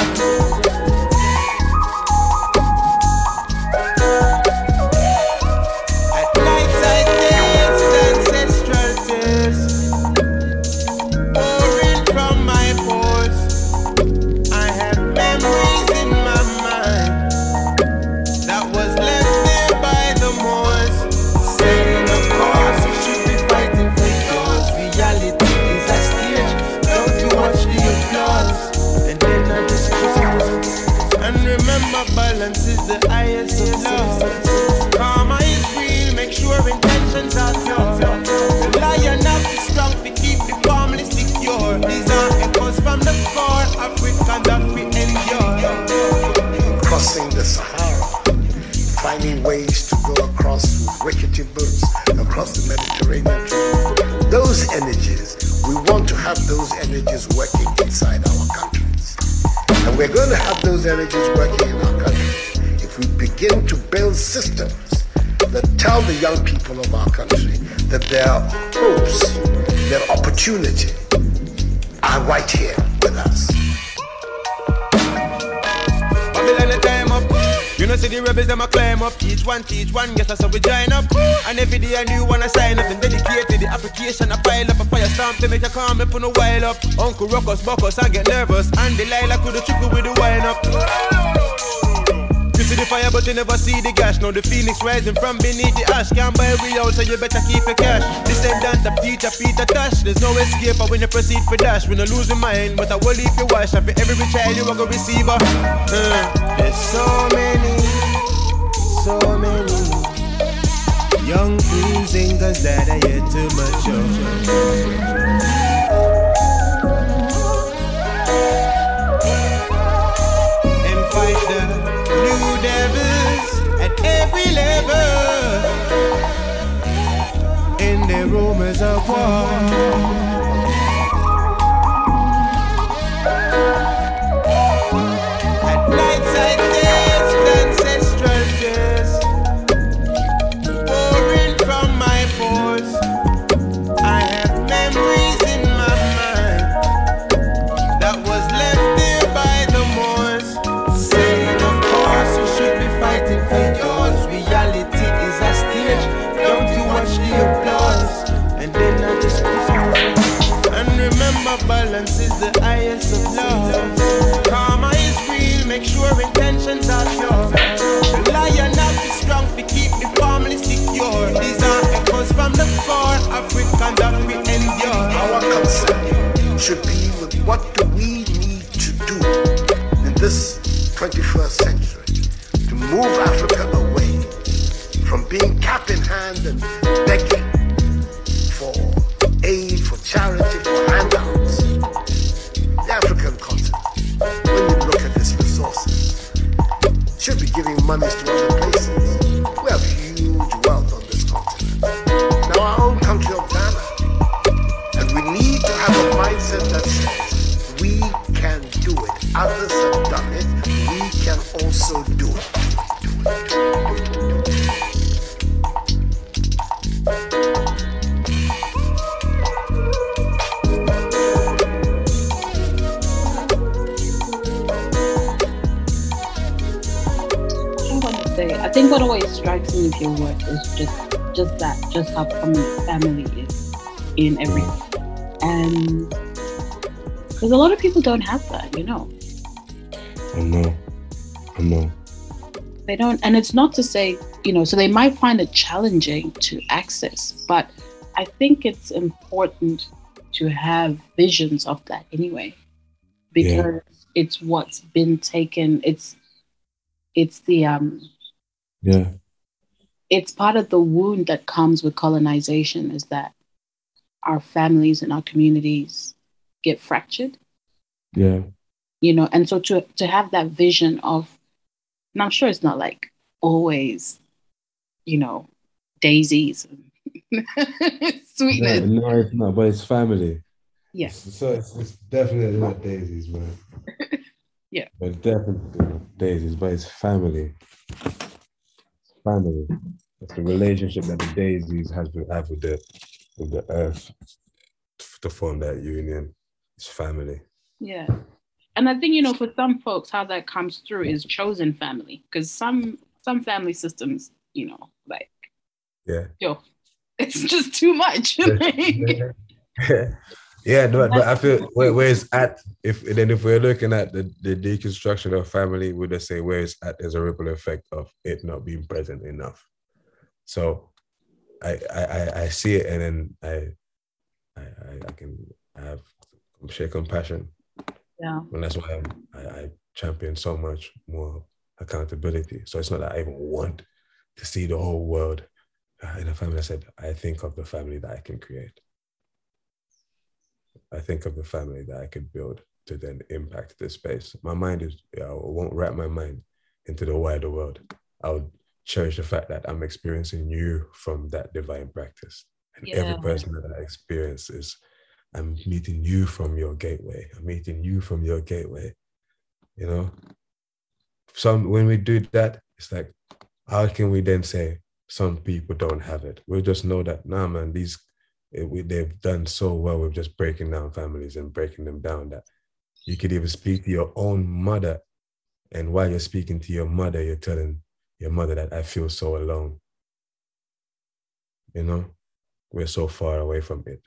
The highest of love. Karma is real, make sure intentions are pure. The lion up is strong to keep the family secure. These are echoes from the core Africa that we endure. Crossing the Sahara, finding ways to go across with rickety boats, across the Mediterranean. Those energies, we want to have those energies working inside our countries. And we're going to have those energies working in our countries. We begin to build systems that tell the young people of our country that their hopes, their opportunity are right here with us. You know, see the rebels, them a climb up. Each one, yes, that's how we join up. And every day a new one I sign up. And dedicate to the application, I pile up a firestorm to make a calm and put a while up. Uncle Ruckus, Buckus, I get nervous. And Delilah could have trickle with the wine up. You see the fire but you never see the gash. Now the phoenix rising from beneath the ash. Can't buy a real so you better keep your cash. Descendant of teacher Peter Tosh. There's no escape when you proceed for dash. When I lose my mind, but I will leave you wash. And for every child you are gonna receive a There's so many young queen singers that are yet to mature. At every level in the rumors of war. Balance is the highest of love. Karma is real, make sure intentions are pure. The lion up is strong to keep the family secure. These are echoes from the core African that we endure. Our concern should be with what do we need to do in this 21st century to move Africa away from being cap in hand and begging for aid, for charity, for handouts. African continent, when you look at its resources, should be giving monies to other places. We have huge wealth on this continent. Now our own country of Ghana, and we need to have a mindset that says we others have done it, we can also do it. I think what always strikes me with your work is just how prominent family is in everything. And because a lot of people don't have that, you know. I know. They don't, and it's not to say, you know, so they might find it challenging to access, but I think it's important to have visions of that anyway, because it's what's been taken. It's the it's part of the wound that comes with colonization, is that our families and our communities get fractured. Yeah. You know, and so to have that vision of, and I'm sure it's not like always, you know, daisies and sweetness. No, it's not, but it's family. Yeah. So it's definitely not daisies, man. Yeah. But definitely not daisies, but it's family. It's family. It's the relationship that the daisies have with the earth to form that union. It's family. Yeah. And I think, you know, for some folks, how that comes through is chosen family. Because some family systems, you know, like, yo, it's just too much. But I feel where it's at, if we're looking at the deconstruction of family, we just say where it's at, there's a ripple effect of it not being present enough. So I see it, and then I share compassion. Yeah. And that's why I champion so much more accountability. So it's not that I even want to see the whole world in a family. I said, I think of the family that I can create. I think of the family that I can build to then impact this space. My mind is, I won't wrap my mind into the wider world. I'll cherish the fact that I'm experiencing you from that divine practice. And every person that I experience is, I'm meeting you from your gateway. I'm meeting you from your gateway. You know? When we do that, it's like, how can we then say some people don't have it? We'll just know that, nah, man, they've done so well with just breaking down families and breaking them down that you could even speak to your own mother. And while you're speaking to your mother, you're telling your mother that I feel so alone. You know? We're so far away from it.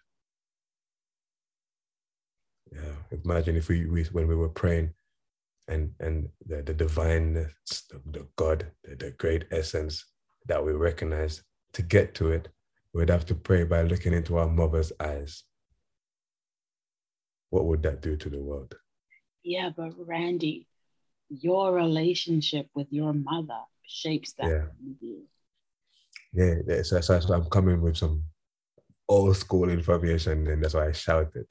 Yeah, imagine if we when we were praying and the divine, the God, the great essence that we recognize, to get to it, we'd have to pray by looking into our mother's eyes. What would that do to the world? Yeah, but Randy, your relationship with your mother shapes that. Yeah, so I'm coming with some old school information, and that's why I shouted.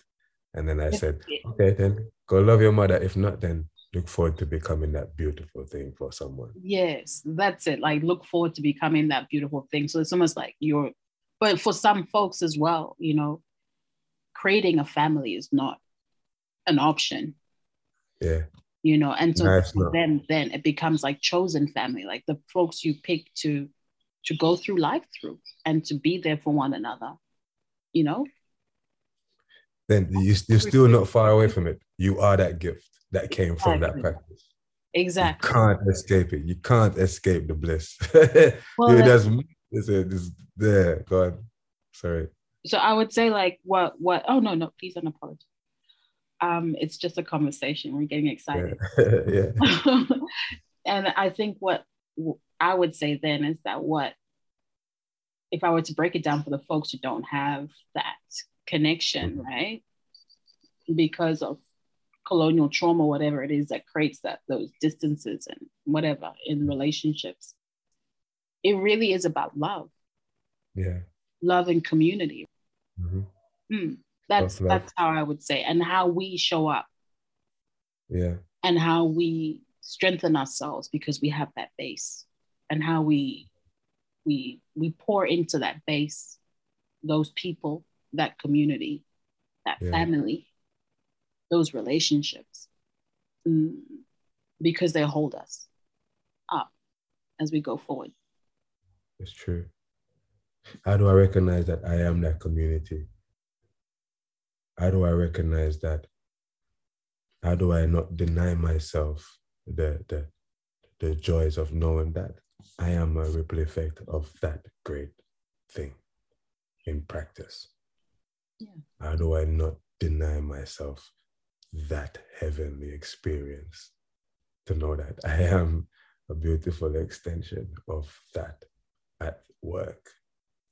And then I said, okay, then go love your mother. If not, then look forward to becoming that beautiful thing for someone. Yes, that's it. Like, look forward to becoming that beautiful thing. So it's almost like but for some folks as well, you know, creating a family is not an option. Yeah. You know, and so then it becomes like chosen family, like the folks you pick to go through life through and to be there for one another, you know? Then you're still not far away from it. You are that gift that came from that practice. Exactly. You can't escape it. You can't escape the bliss. Well, it's there. Go on. Sorry. So I would say like, what, oh no, please don't apologize. It's just a conversation. We're getting excited. Yeah. And I think what I would say then is that if I were to break it down for the folks who don't have that connection, right? Because of colonial trauma, whatever it is that creates those distances and whatever in relationships. It really is about love. Yeah. Love and community. Mm-hmm. That's how I would say, and how we show up. Yeah. And how we strengthen ourselves because we have that base, and how we pour into that base, those people, that community, that family, those relationships. because they hold us up as we go forward. It's true. How do I recognize that I am that community? How do I recognize that? How do I not deny myself the joys of knowing that I am a ripple effect of that great thing in practice? Yeah. How do I not deny myself that heavenly experience to know that I am a beautiful extension of that at work,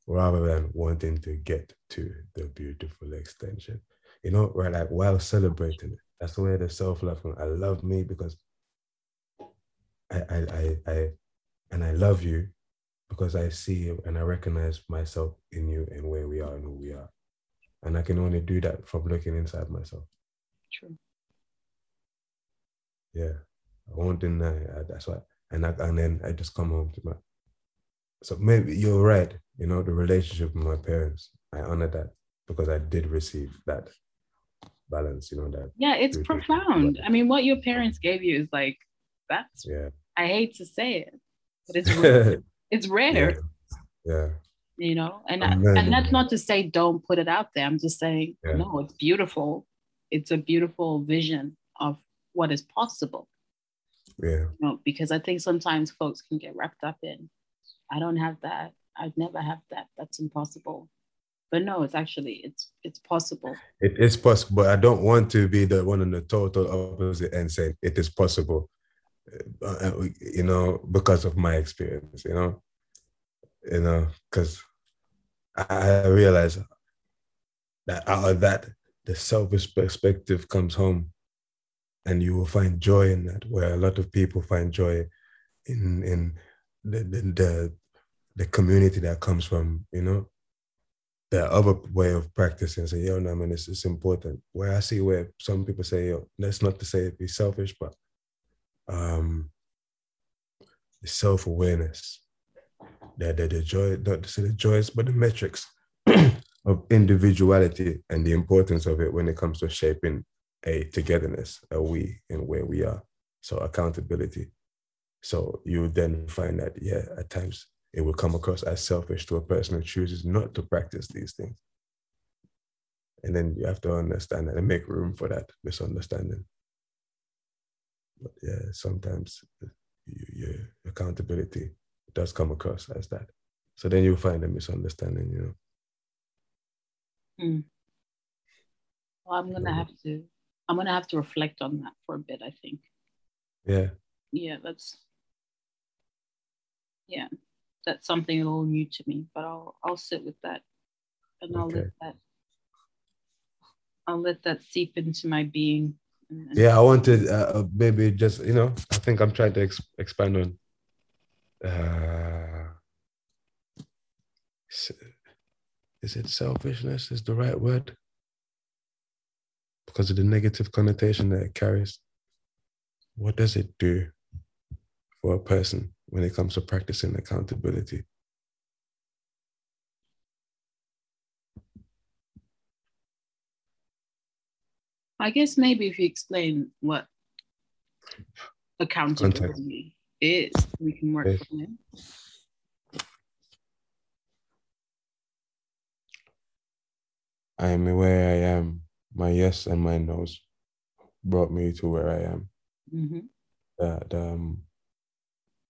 rather than wanting to get to the beautiful extension? You know, right? Like, while celebrating it, that's where the self-love comes. I love me because I love you because I see you and I recognize myself in you and where we are and who we are. And I can only do that from looking inside myself. True. Yeah, I won't deny it. That's why. And then I just come home to my. So maybe you're right. You know, the relationship with my parents, I honor that because I did receive that balance. You know that. Yeah, it's profound. I mean, what your parents gave you is like that's. Yeah. I hate to say it, but it's rare. It's rare. Yeah. You know, and that's not to say don't put it out there. I'm just saying, yeah. No, it's beautiful. It's a beautiful vision of what is possible. Yeah. You know, because I think sometimes folks can get wrapped up in, I don't have that. I'd never have that. That's impossible. But no, it's actually, it's possible. It is possible, but I don't want to be the one on the total opposite and say it is possible, you know, because of my experience, you know, because I realize that out of that, the selfish perspective comes home and you will find joy in that, where a lot of people find joy in the community that comes from, you know, the other way of practicing. Say, yo, no, I mean, it's important. Where I see where some people say, yo, that's not to say be selfish, but the self-awareness, the joy, not to say the joys, but the metrics of individuality and the importance of it when it comes to shaping a togetherness, a we and where we are. So accountability. So you then find that, yeah, at times it will come across as selfish to a person who chooses not to practice these things. And then you have to understand that and make room for that misunderstanding. But yeah, sometimes your accountability does come across as that. So then you'll find a misunderstanding, you know. Mm. Well, I'm gonna have to reflect on that for a bit, I think. Yeah. Yeah, that's something a little new to me, but I'll sit with that and I'll let that seep into my being. Yeah, I wanted maybe just, you know, I think I'm trying to expand on is it selfishness is the right word? Because of the negative connotation that it carries. What does it do for a person when it comes to practicing accountability? I guess maybe if you explain what accountability is, we can work from it. I am where I am. My yes and my no's brought me to where I am. Mm-hmm.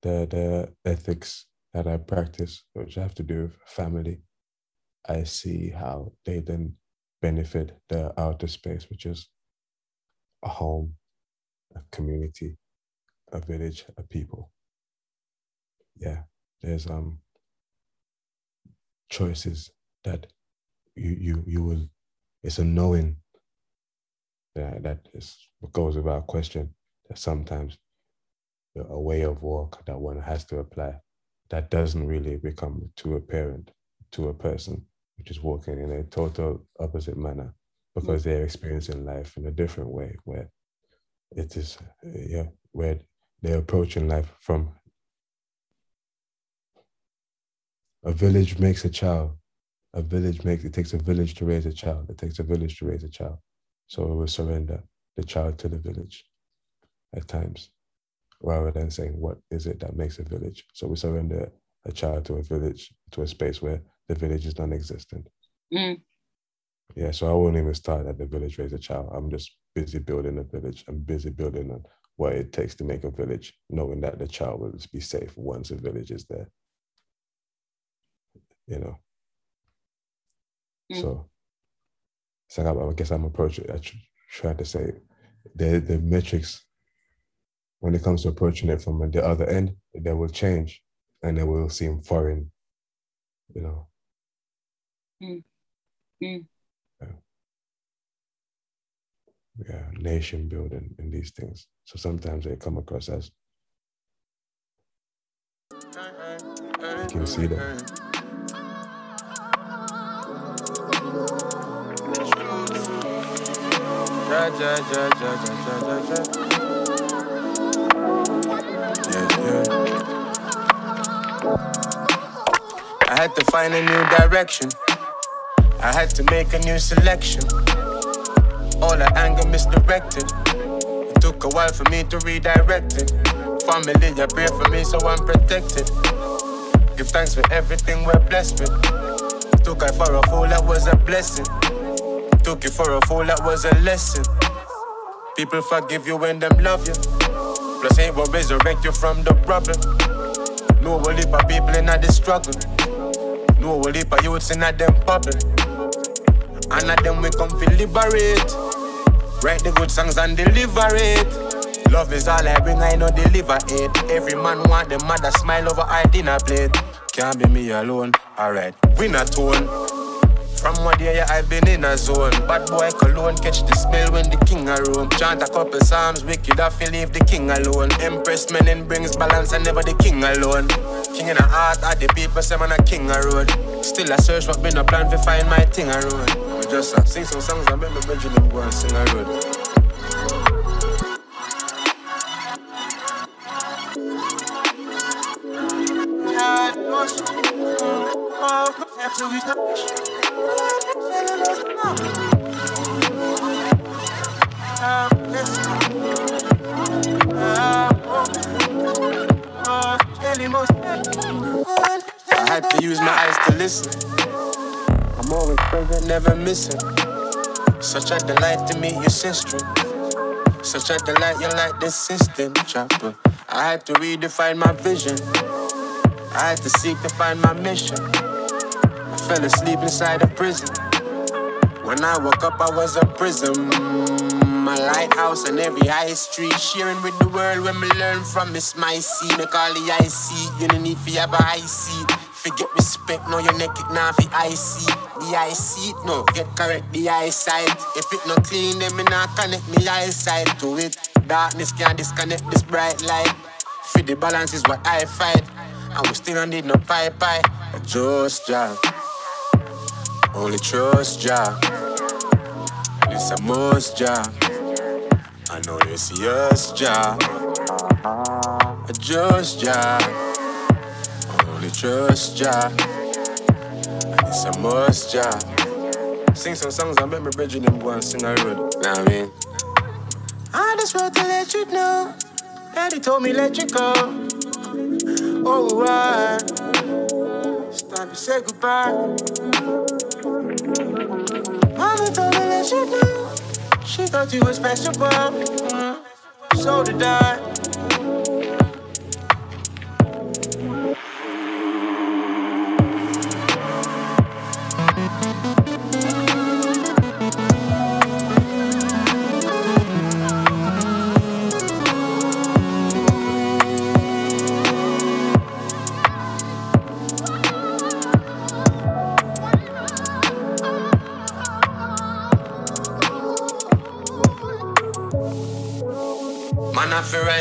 The ethics that I practice, which have to do with family, I see how they then benefit the outer space, which is a home, a community, a village, a people. Yeah, there's choices that you will. It's a knowing that is what goes without question. That sometimes a way of work that one has to apply that doesn't really become too apparent to a person which is walking in a total opposite manner because they're experiencing life in a different way where it is, yeah, where they're approaching life from a village makes a child. A village makes, it takes a village to raise a child. It takes a village to raise a child. So we will surrender the child to the village. at times, rather than saying, what is it that makes a village? So we surrender a child to a village, to a space where the village is non-existent. Mm. Yeah, so I won't even start at the village raise a child. I'm just busy building a village. I'm busy building on what it takes to make a village, knowing that the child will be safe once a village is there. You know? Mm. So I guess I'm approaching, I try to say, the metrics, when it comes to approaching it from the other end, they will change and they will seem foreign, you know? Mm. Mm. Yeah, nation building and these things. So sometimes they come across as, you can see them. I had to find a new direction. I had to make a new selection. All the anger misdirected. It took a while for me to redirect it. Family, you pray for me so I'm protected. Give thanks for everything we're blessed with. Took I for a fool, that was a blessing. Took you for a fool, that was a lesson. People forgive you when them love you. Plus hate will resurrect you from the problem. No will leap of people in the struggle. No will leap of youths in them popping. And at them we come to liberate. Write the good songs and deliver it. Love is all I bring, I know deliver it. Every man want the mother smile over our dinner plate. Can't be me alone, alright. We not tone. From one day I've been in a zone. Bad boy cologne, catch the smell when the king around. Chant a couple psalms, wicked off you leave the king alone. Impressed men in brings balance and never the king alone. King in the heart, all the people say man a king a road. Still I search but been a plan to find my thing a road. Just sing some songs and make me Benjamin go and sing a road. I had to use my eyes to listen. I'm always present, never missing. Such a delight to meet your sister. Such a delight, you like this system, chopper. I had to redefine my vision. I had to seek to find my mission. I fell asleep inside a prison. When I woke up, I was a prism. My lighthouse on every high street. Sharing with the world when we learn from it's my scene. I call the IC, you don't need to have a high seat. Forget respect, no, you're naked now for IC. The eyesight, no, get correct the eyesight. If it not clean, then me not connect me eyesight to it. Darkness can't disconnect this bright light. For the balance is what I fight. And we still don't need no pie. I just Jah, only trust Jah. It's a most Jah. I know it's yours Jah. I just Jah. Trust Jah, it's a must Jah. Sing some songs and make me bridge them go and sing a road. Nah, I mean, I just want to let you know that he told me let you go. Oh, why? It's time to say goodbye. Mama told me let you know she thought you were special, but so did I.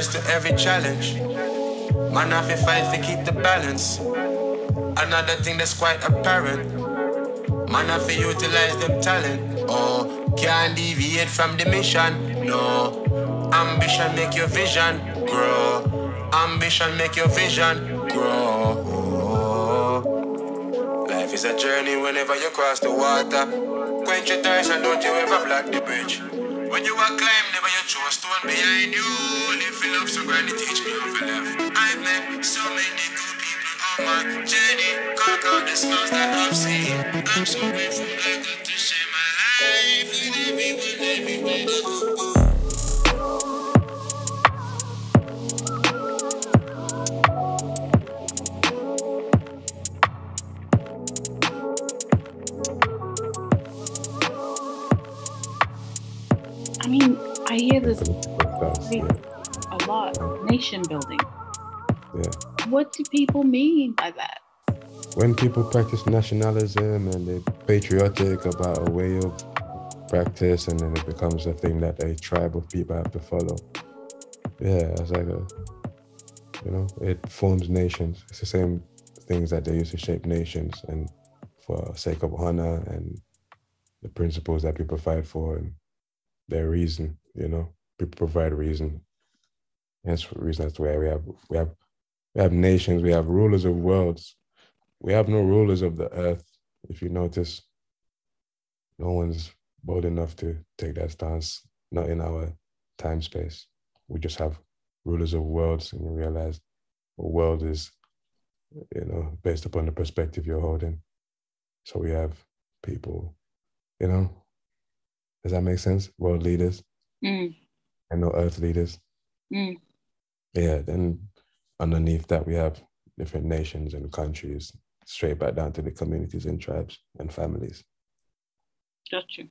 To every challenge, man, I feel fight to keep the balance. Another thing that's quite apparent, man, I feel utilize them talent. Oh, can't deviate from the mission. No, ambition make your vision grow. Ambition make your vision grow. Life is a journey whenever you cross the water. Quench your thirst and don't you ever block the bridge. When you were climbing, never you threw a stone behind you. Living up, so granny teach me how to live. I met so many good people on my journey. Cock out the smiles that I've seen. I'm so grateful I got to share my life with everyone, everywhere. I hear this a lot, nation building. Yeah. What do people mean by that? When people practice nationalism and they're patriotic about a way of practice, and then it becomes a thing that a tribe of people have to follow. Yeah, it's like a, you know, it forms nations. It's the same things that they used to shape nations, and for sake of honor and the principles that people fight for and their reason. You know, people provide reason. That's the reason. That's why we have nations. We have rulers of worlds. We have no rulers of the earth. If you notice, no one's bold enough to take that stance. Not in our time space. We just have rulers of worlds, and you realize a world is, you know, based upon the perspective you're holding. So we have people. You know, does that make sense? World leaders. Mm. And no earth leaders. Mm. Yeah, then underneath that we have different nations and countries, straight back down to the communities and tribes and families. Gotcha.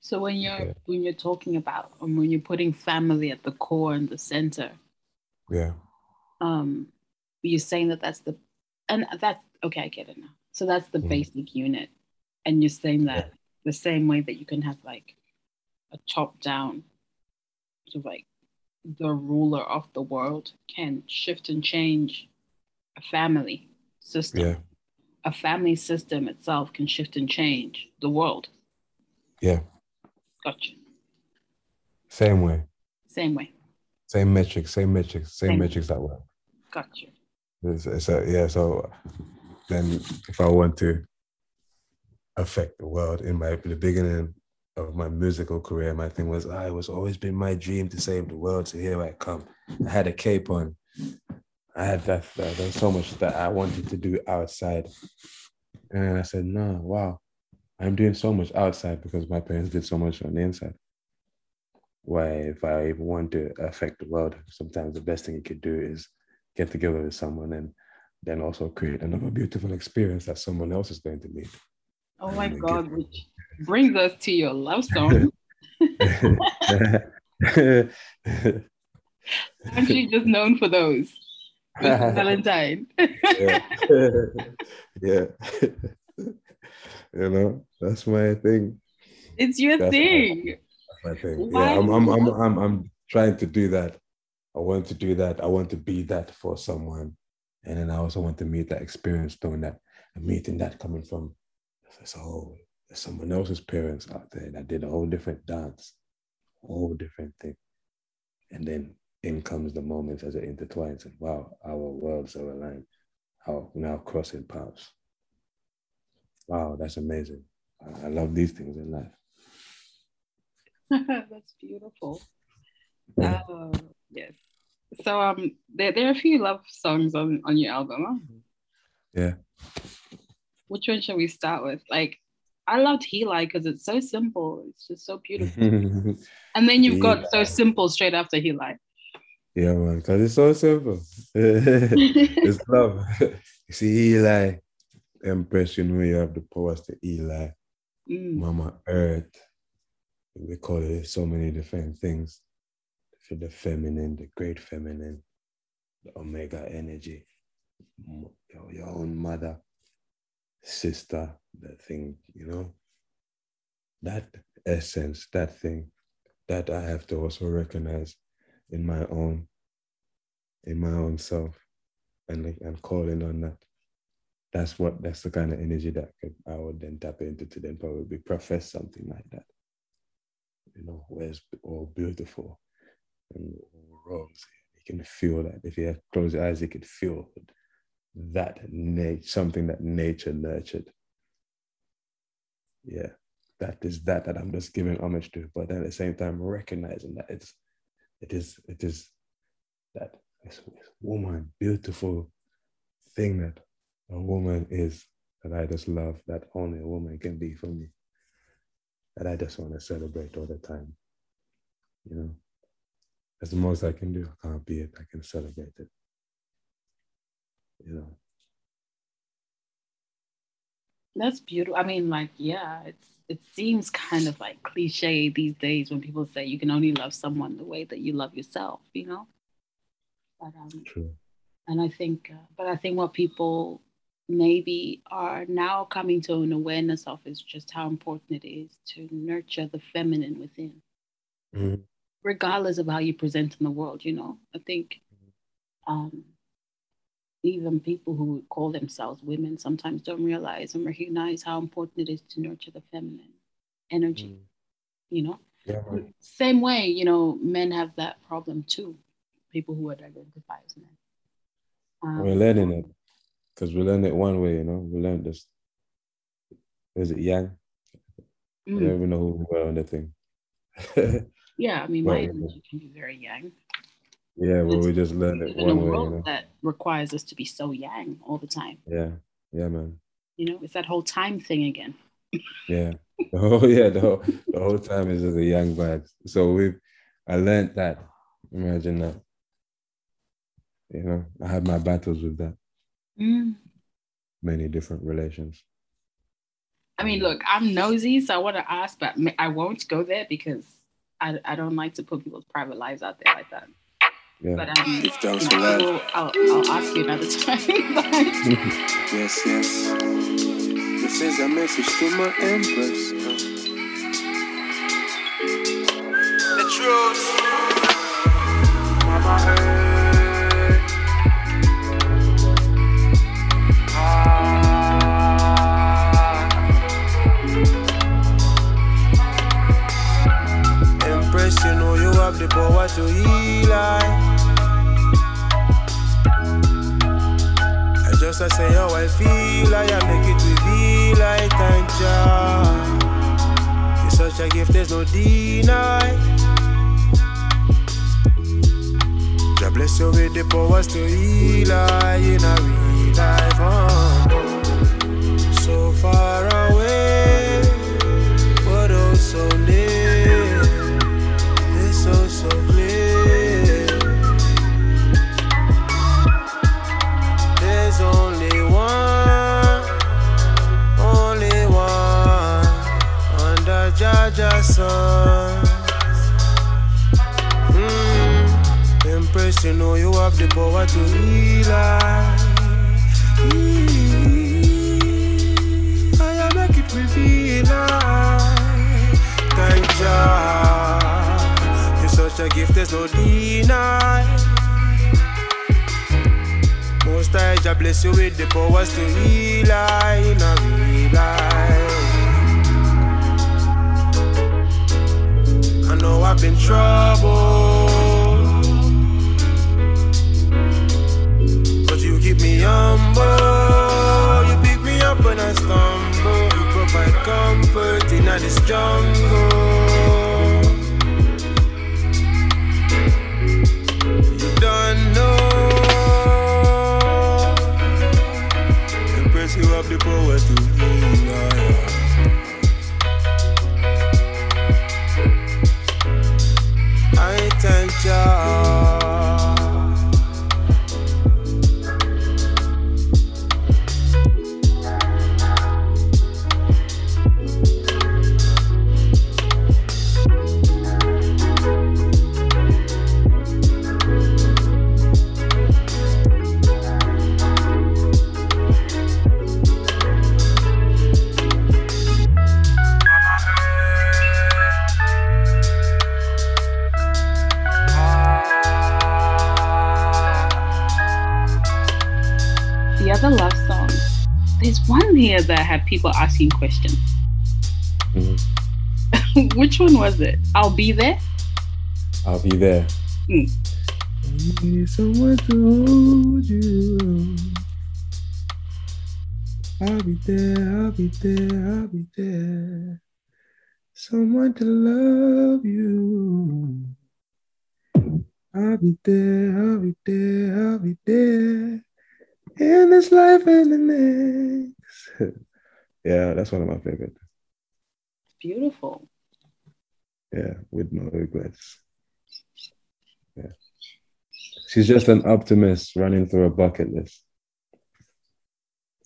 So when you're talking about, and when you're putting family at the core and the center, yeah, you're saying that that's okay. I get it now. So that's the basic unit, and you're saying that the same way that you can have like a top-down, sort of like the ruler of the world can shift and change a family system. Yeah. A family system itself can shift and change the world. Yeah. Gotcha. Same way. Same way. Same metrics that work. Gotcha. So then if I want to affect the world in the beginning of my musical career, my thing was, it was always been my dream to save the world, so here I come. I had a cape on. I had that. There's so much that I wanted to do outside. And I said, no, wow, I'm doing so much outside because my parents did so much on the inside. Why, if I even want to affect the world, sometimes the best thing you could do is get together with someone and then also create another beautiful experience that someone else is going to need. Oh my God, which brings us to your love song. Aren't you just known for those? Mr. Valentine. Yeah. You know, that's my thing. It's your thing. That's my thing. Why? Yeah, I'm trying to do that. I want to do that. I want to be that for someone. And then I also want to meet that experience doing that, and meeting that coming from there's someone else's parents out there that did a whole different dance, a whole different thing. And then in comes the moments as it intertwines, and wow, our worlds are aligned. How now crossing paths. Wow, that's amazing. I love these things in life. That's beautiful. Yes. So there are a few love songs on your album, huh? Yeah. Which one should we start with? Like, I loved Heli because it's so simple. It's just so beautiful. And then you've got So Simple straight after Heli. Yeah, man, because it's so simple. It's love. You see, Heli, Empress, you know you have the powers to Heli. Mama Earth. We call it so many different things. The feminine, the great feminine, the omega energy, your own mother. Sister, that thing, you know, that essence, that thing that I have to also recognize in my own self, and call in on that. That's the kind of energy that I would then tap into to then probably profess something like that. You know, where it's all beautiful and all rosy. You can feel that. If you have closed your eyes, you could feel it. Something that nature nurtured. Yeah, that is that I'm just giving homage to, but then at the same time recognizing that it is that this woman, beautiful thing that a woman is, that I just love, that only a woman can be for me, that I just want to celebrate all the time. You know, that's the most I can do. I can't be it, I can celebrate it. You know. That's beautiful. I mean, like, yeah, it seems kind of like cliche these days when people say you can only love someone the way that you love yourself, you know? But, true. And I think, what people maybe are now coming to an awareness of is just how important it is to nurture the feminine within, mm-hmm. regardless of how you present in the world, you know? I think, even people who call themselves women sometimes don't realize and recognize how important it is to nurture the feminine energy, you know? Yeah, right. Same way, you know, men have that problem too, people who would identify as men. We're learning it, because we learned it one way, you know? We learned this, is it Yang? I don't even know who we were on the thing. Yeah, I mean, my energy can be very Yang. Yeah, well, we just learned it one way. You know? That requires us to be so yang all the time. Yeah, yeah, man. You know, it's that whole time thing again. Yeah. Oh, yeah, the whole time is just a yang vibe. So I learned that. Imagine that. You know, I had my battles with that. Many different relations. I mean, look, I'm nosy, so I want to ask, but I won't go there because I don't like to put people's private lives out there like that. Yeah. But I'll ask you another time. Yes. This is a message to my empress. The truth. Mama heard. Empress, you know you have the power to heal I. Just I say how I feel, I make it reveal, I can't charge. It's such a gift, there's no deny. God bless you with the powers to heal, I in a real life, so far away, but oh so near, it's so clear. Only one under Jaja's sun. Empress, you know you have the power to heal. I make it reveal. Thank God, you're such a gift, there's no deny. Most I just bless you with the powers to heal I in a real life. I know I've been troubled, but you keep me humble. You pick me up when I stumble. You provide comfort in this jungle. You don't know. You have the power to heal I thank you. Here that had people asking questions. Mm-hmm. Which one was it? I'll be there. I need someone to hold you. I'll be there. someone to love you. I'll be there, I'll be there, I'll be there in this life and the next. Yeah, that's one of my favorites. Beautiful. Yeah, with no regrets. Yeah. She's just an optimist running through a bucket list.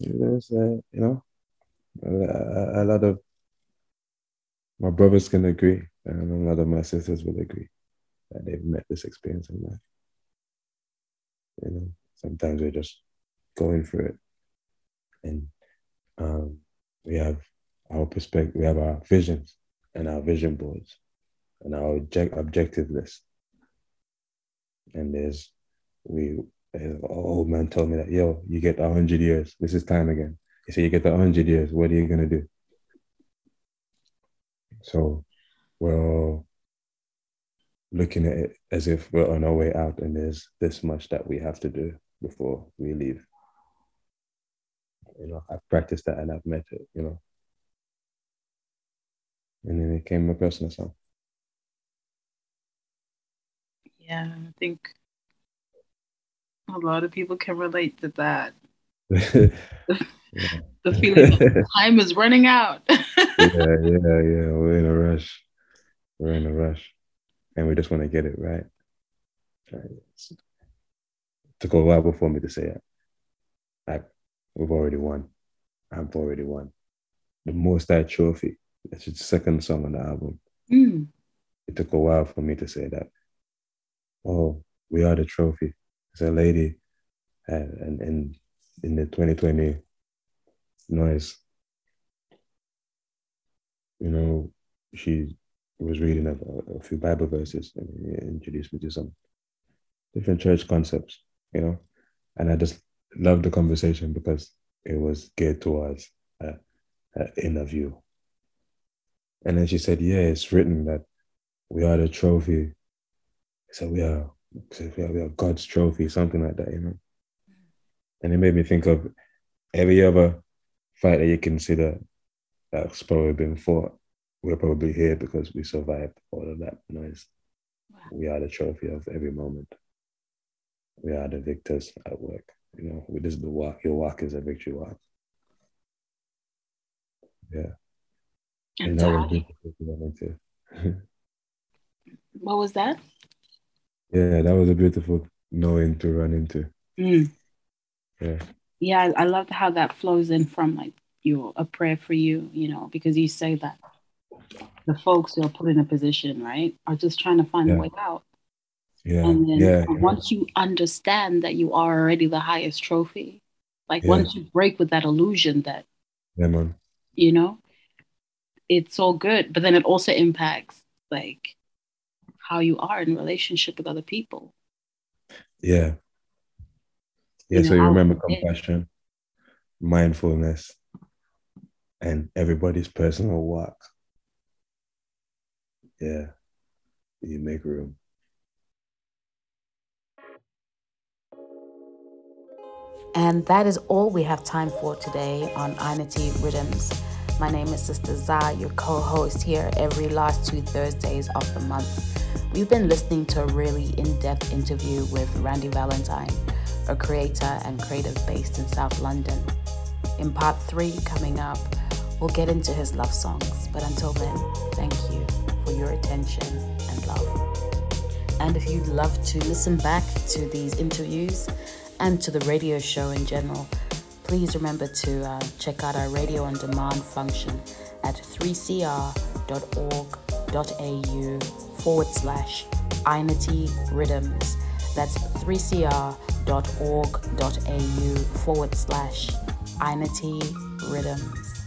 There's you know, a lot of my brothers can agree, and a lot of my sisters will agree that they've met this experience in life. You know, sometimes we're just going through it, and we have our perspective, we have our visions and our vision boards and our objective list. And an old man told me that, yo, you get 100 years. This is time again. He said, you get 100 years. What are you going to do? So we're all looking at it as if we're on our way out and there's this much that we have to do before we leave. You know, I've practiced that and I've met it, you know. And then it came a personal song. Yeah, I think a lot of people can relate to that. The feeling that time is running out. Yeah. We're in a rush. And we just want to get it right. It took a while before me to say it. Like, we've already won. I've already won. The Most High Trophy. That's the second song on the album. Mm. It took a while for me to say that. Oh, we are the trophy. There's a lady and in the 2020 noise, you know, she was reading a few Bible verses and introduced me to some different church concepts, you know, and I just loved the conversation because it was geared towards an inner view. And then she said, yeah, it's written that we are the trophy. So we are God's trophy, something like that, you know. And it made me think of every other fight that you consider that's probably been fought. We're probably here because we survived all of that noise. Wow. We are the trophy of every moment. We are the victors at work. You know, this is the walk. Your walk is a victory walk. Yeah. And that was beautiful too. What was that? Yeah, that was a beautiful knowing to run into. Mm. Yeah, I love how that flows in from like a prayer for you, you know, because you say that the folks who are put in a position, right, are just trying to find a way out. Yeah. And then once you understand that you are already the highest trophy, like once you break with that illusion that, you know, it's all good. But then it also impacts like how you are in relationship with other people. Yeah. Yeah, you know, so you remember compassion, mindfulness, and everybody's personal walk. Yeah, you make room. And that is all we have time for today on I-NITY Rhythms. My name is Sister Zai, your co-host here every last 2 Thursdays of the month. We've been listening to a really in-depth interview with Randy Valentine, a creator and creative based in South London. In part 3 coming up, we'll get into his love songs. But until then, thank you for your attention and love. And if you'd love to listen back to these interviews and to the radio show in general, please remember to check out our radio on demand function at 3cr.org.au/I-NITY Rhythms. That's 3cr.org.au/I-NITY Rhythms.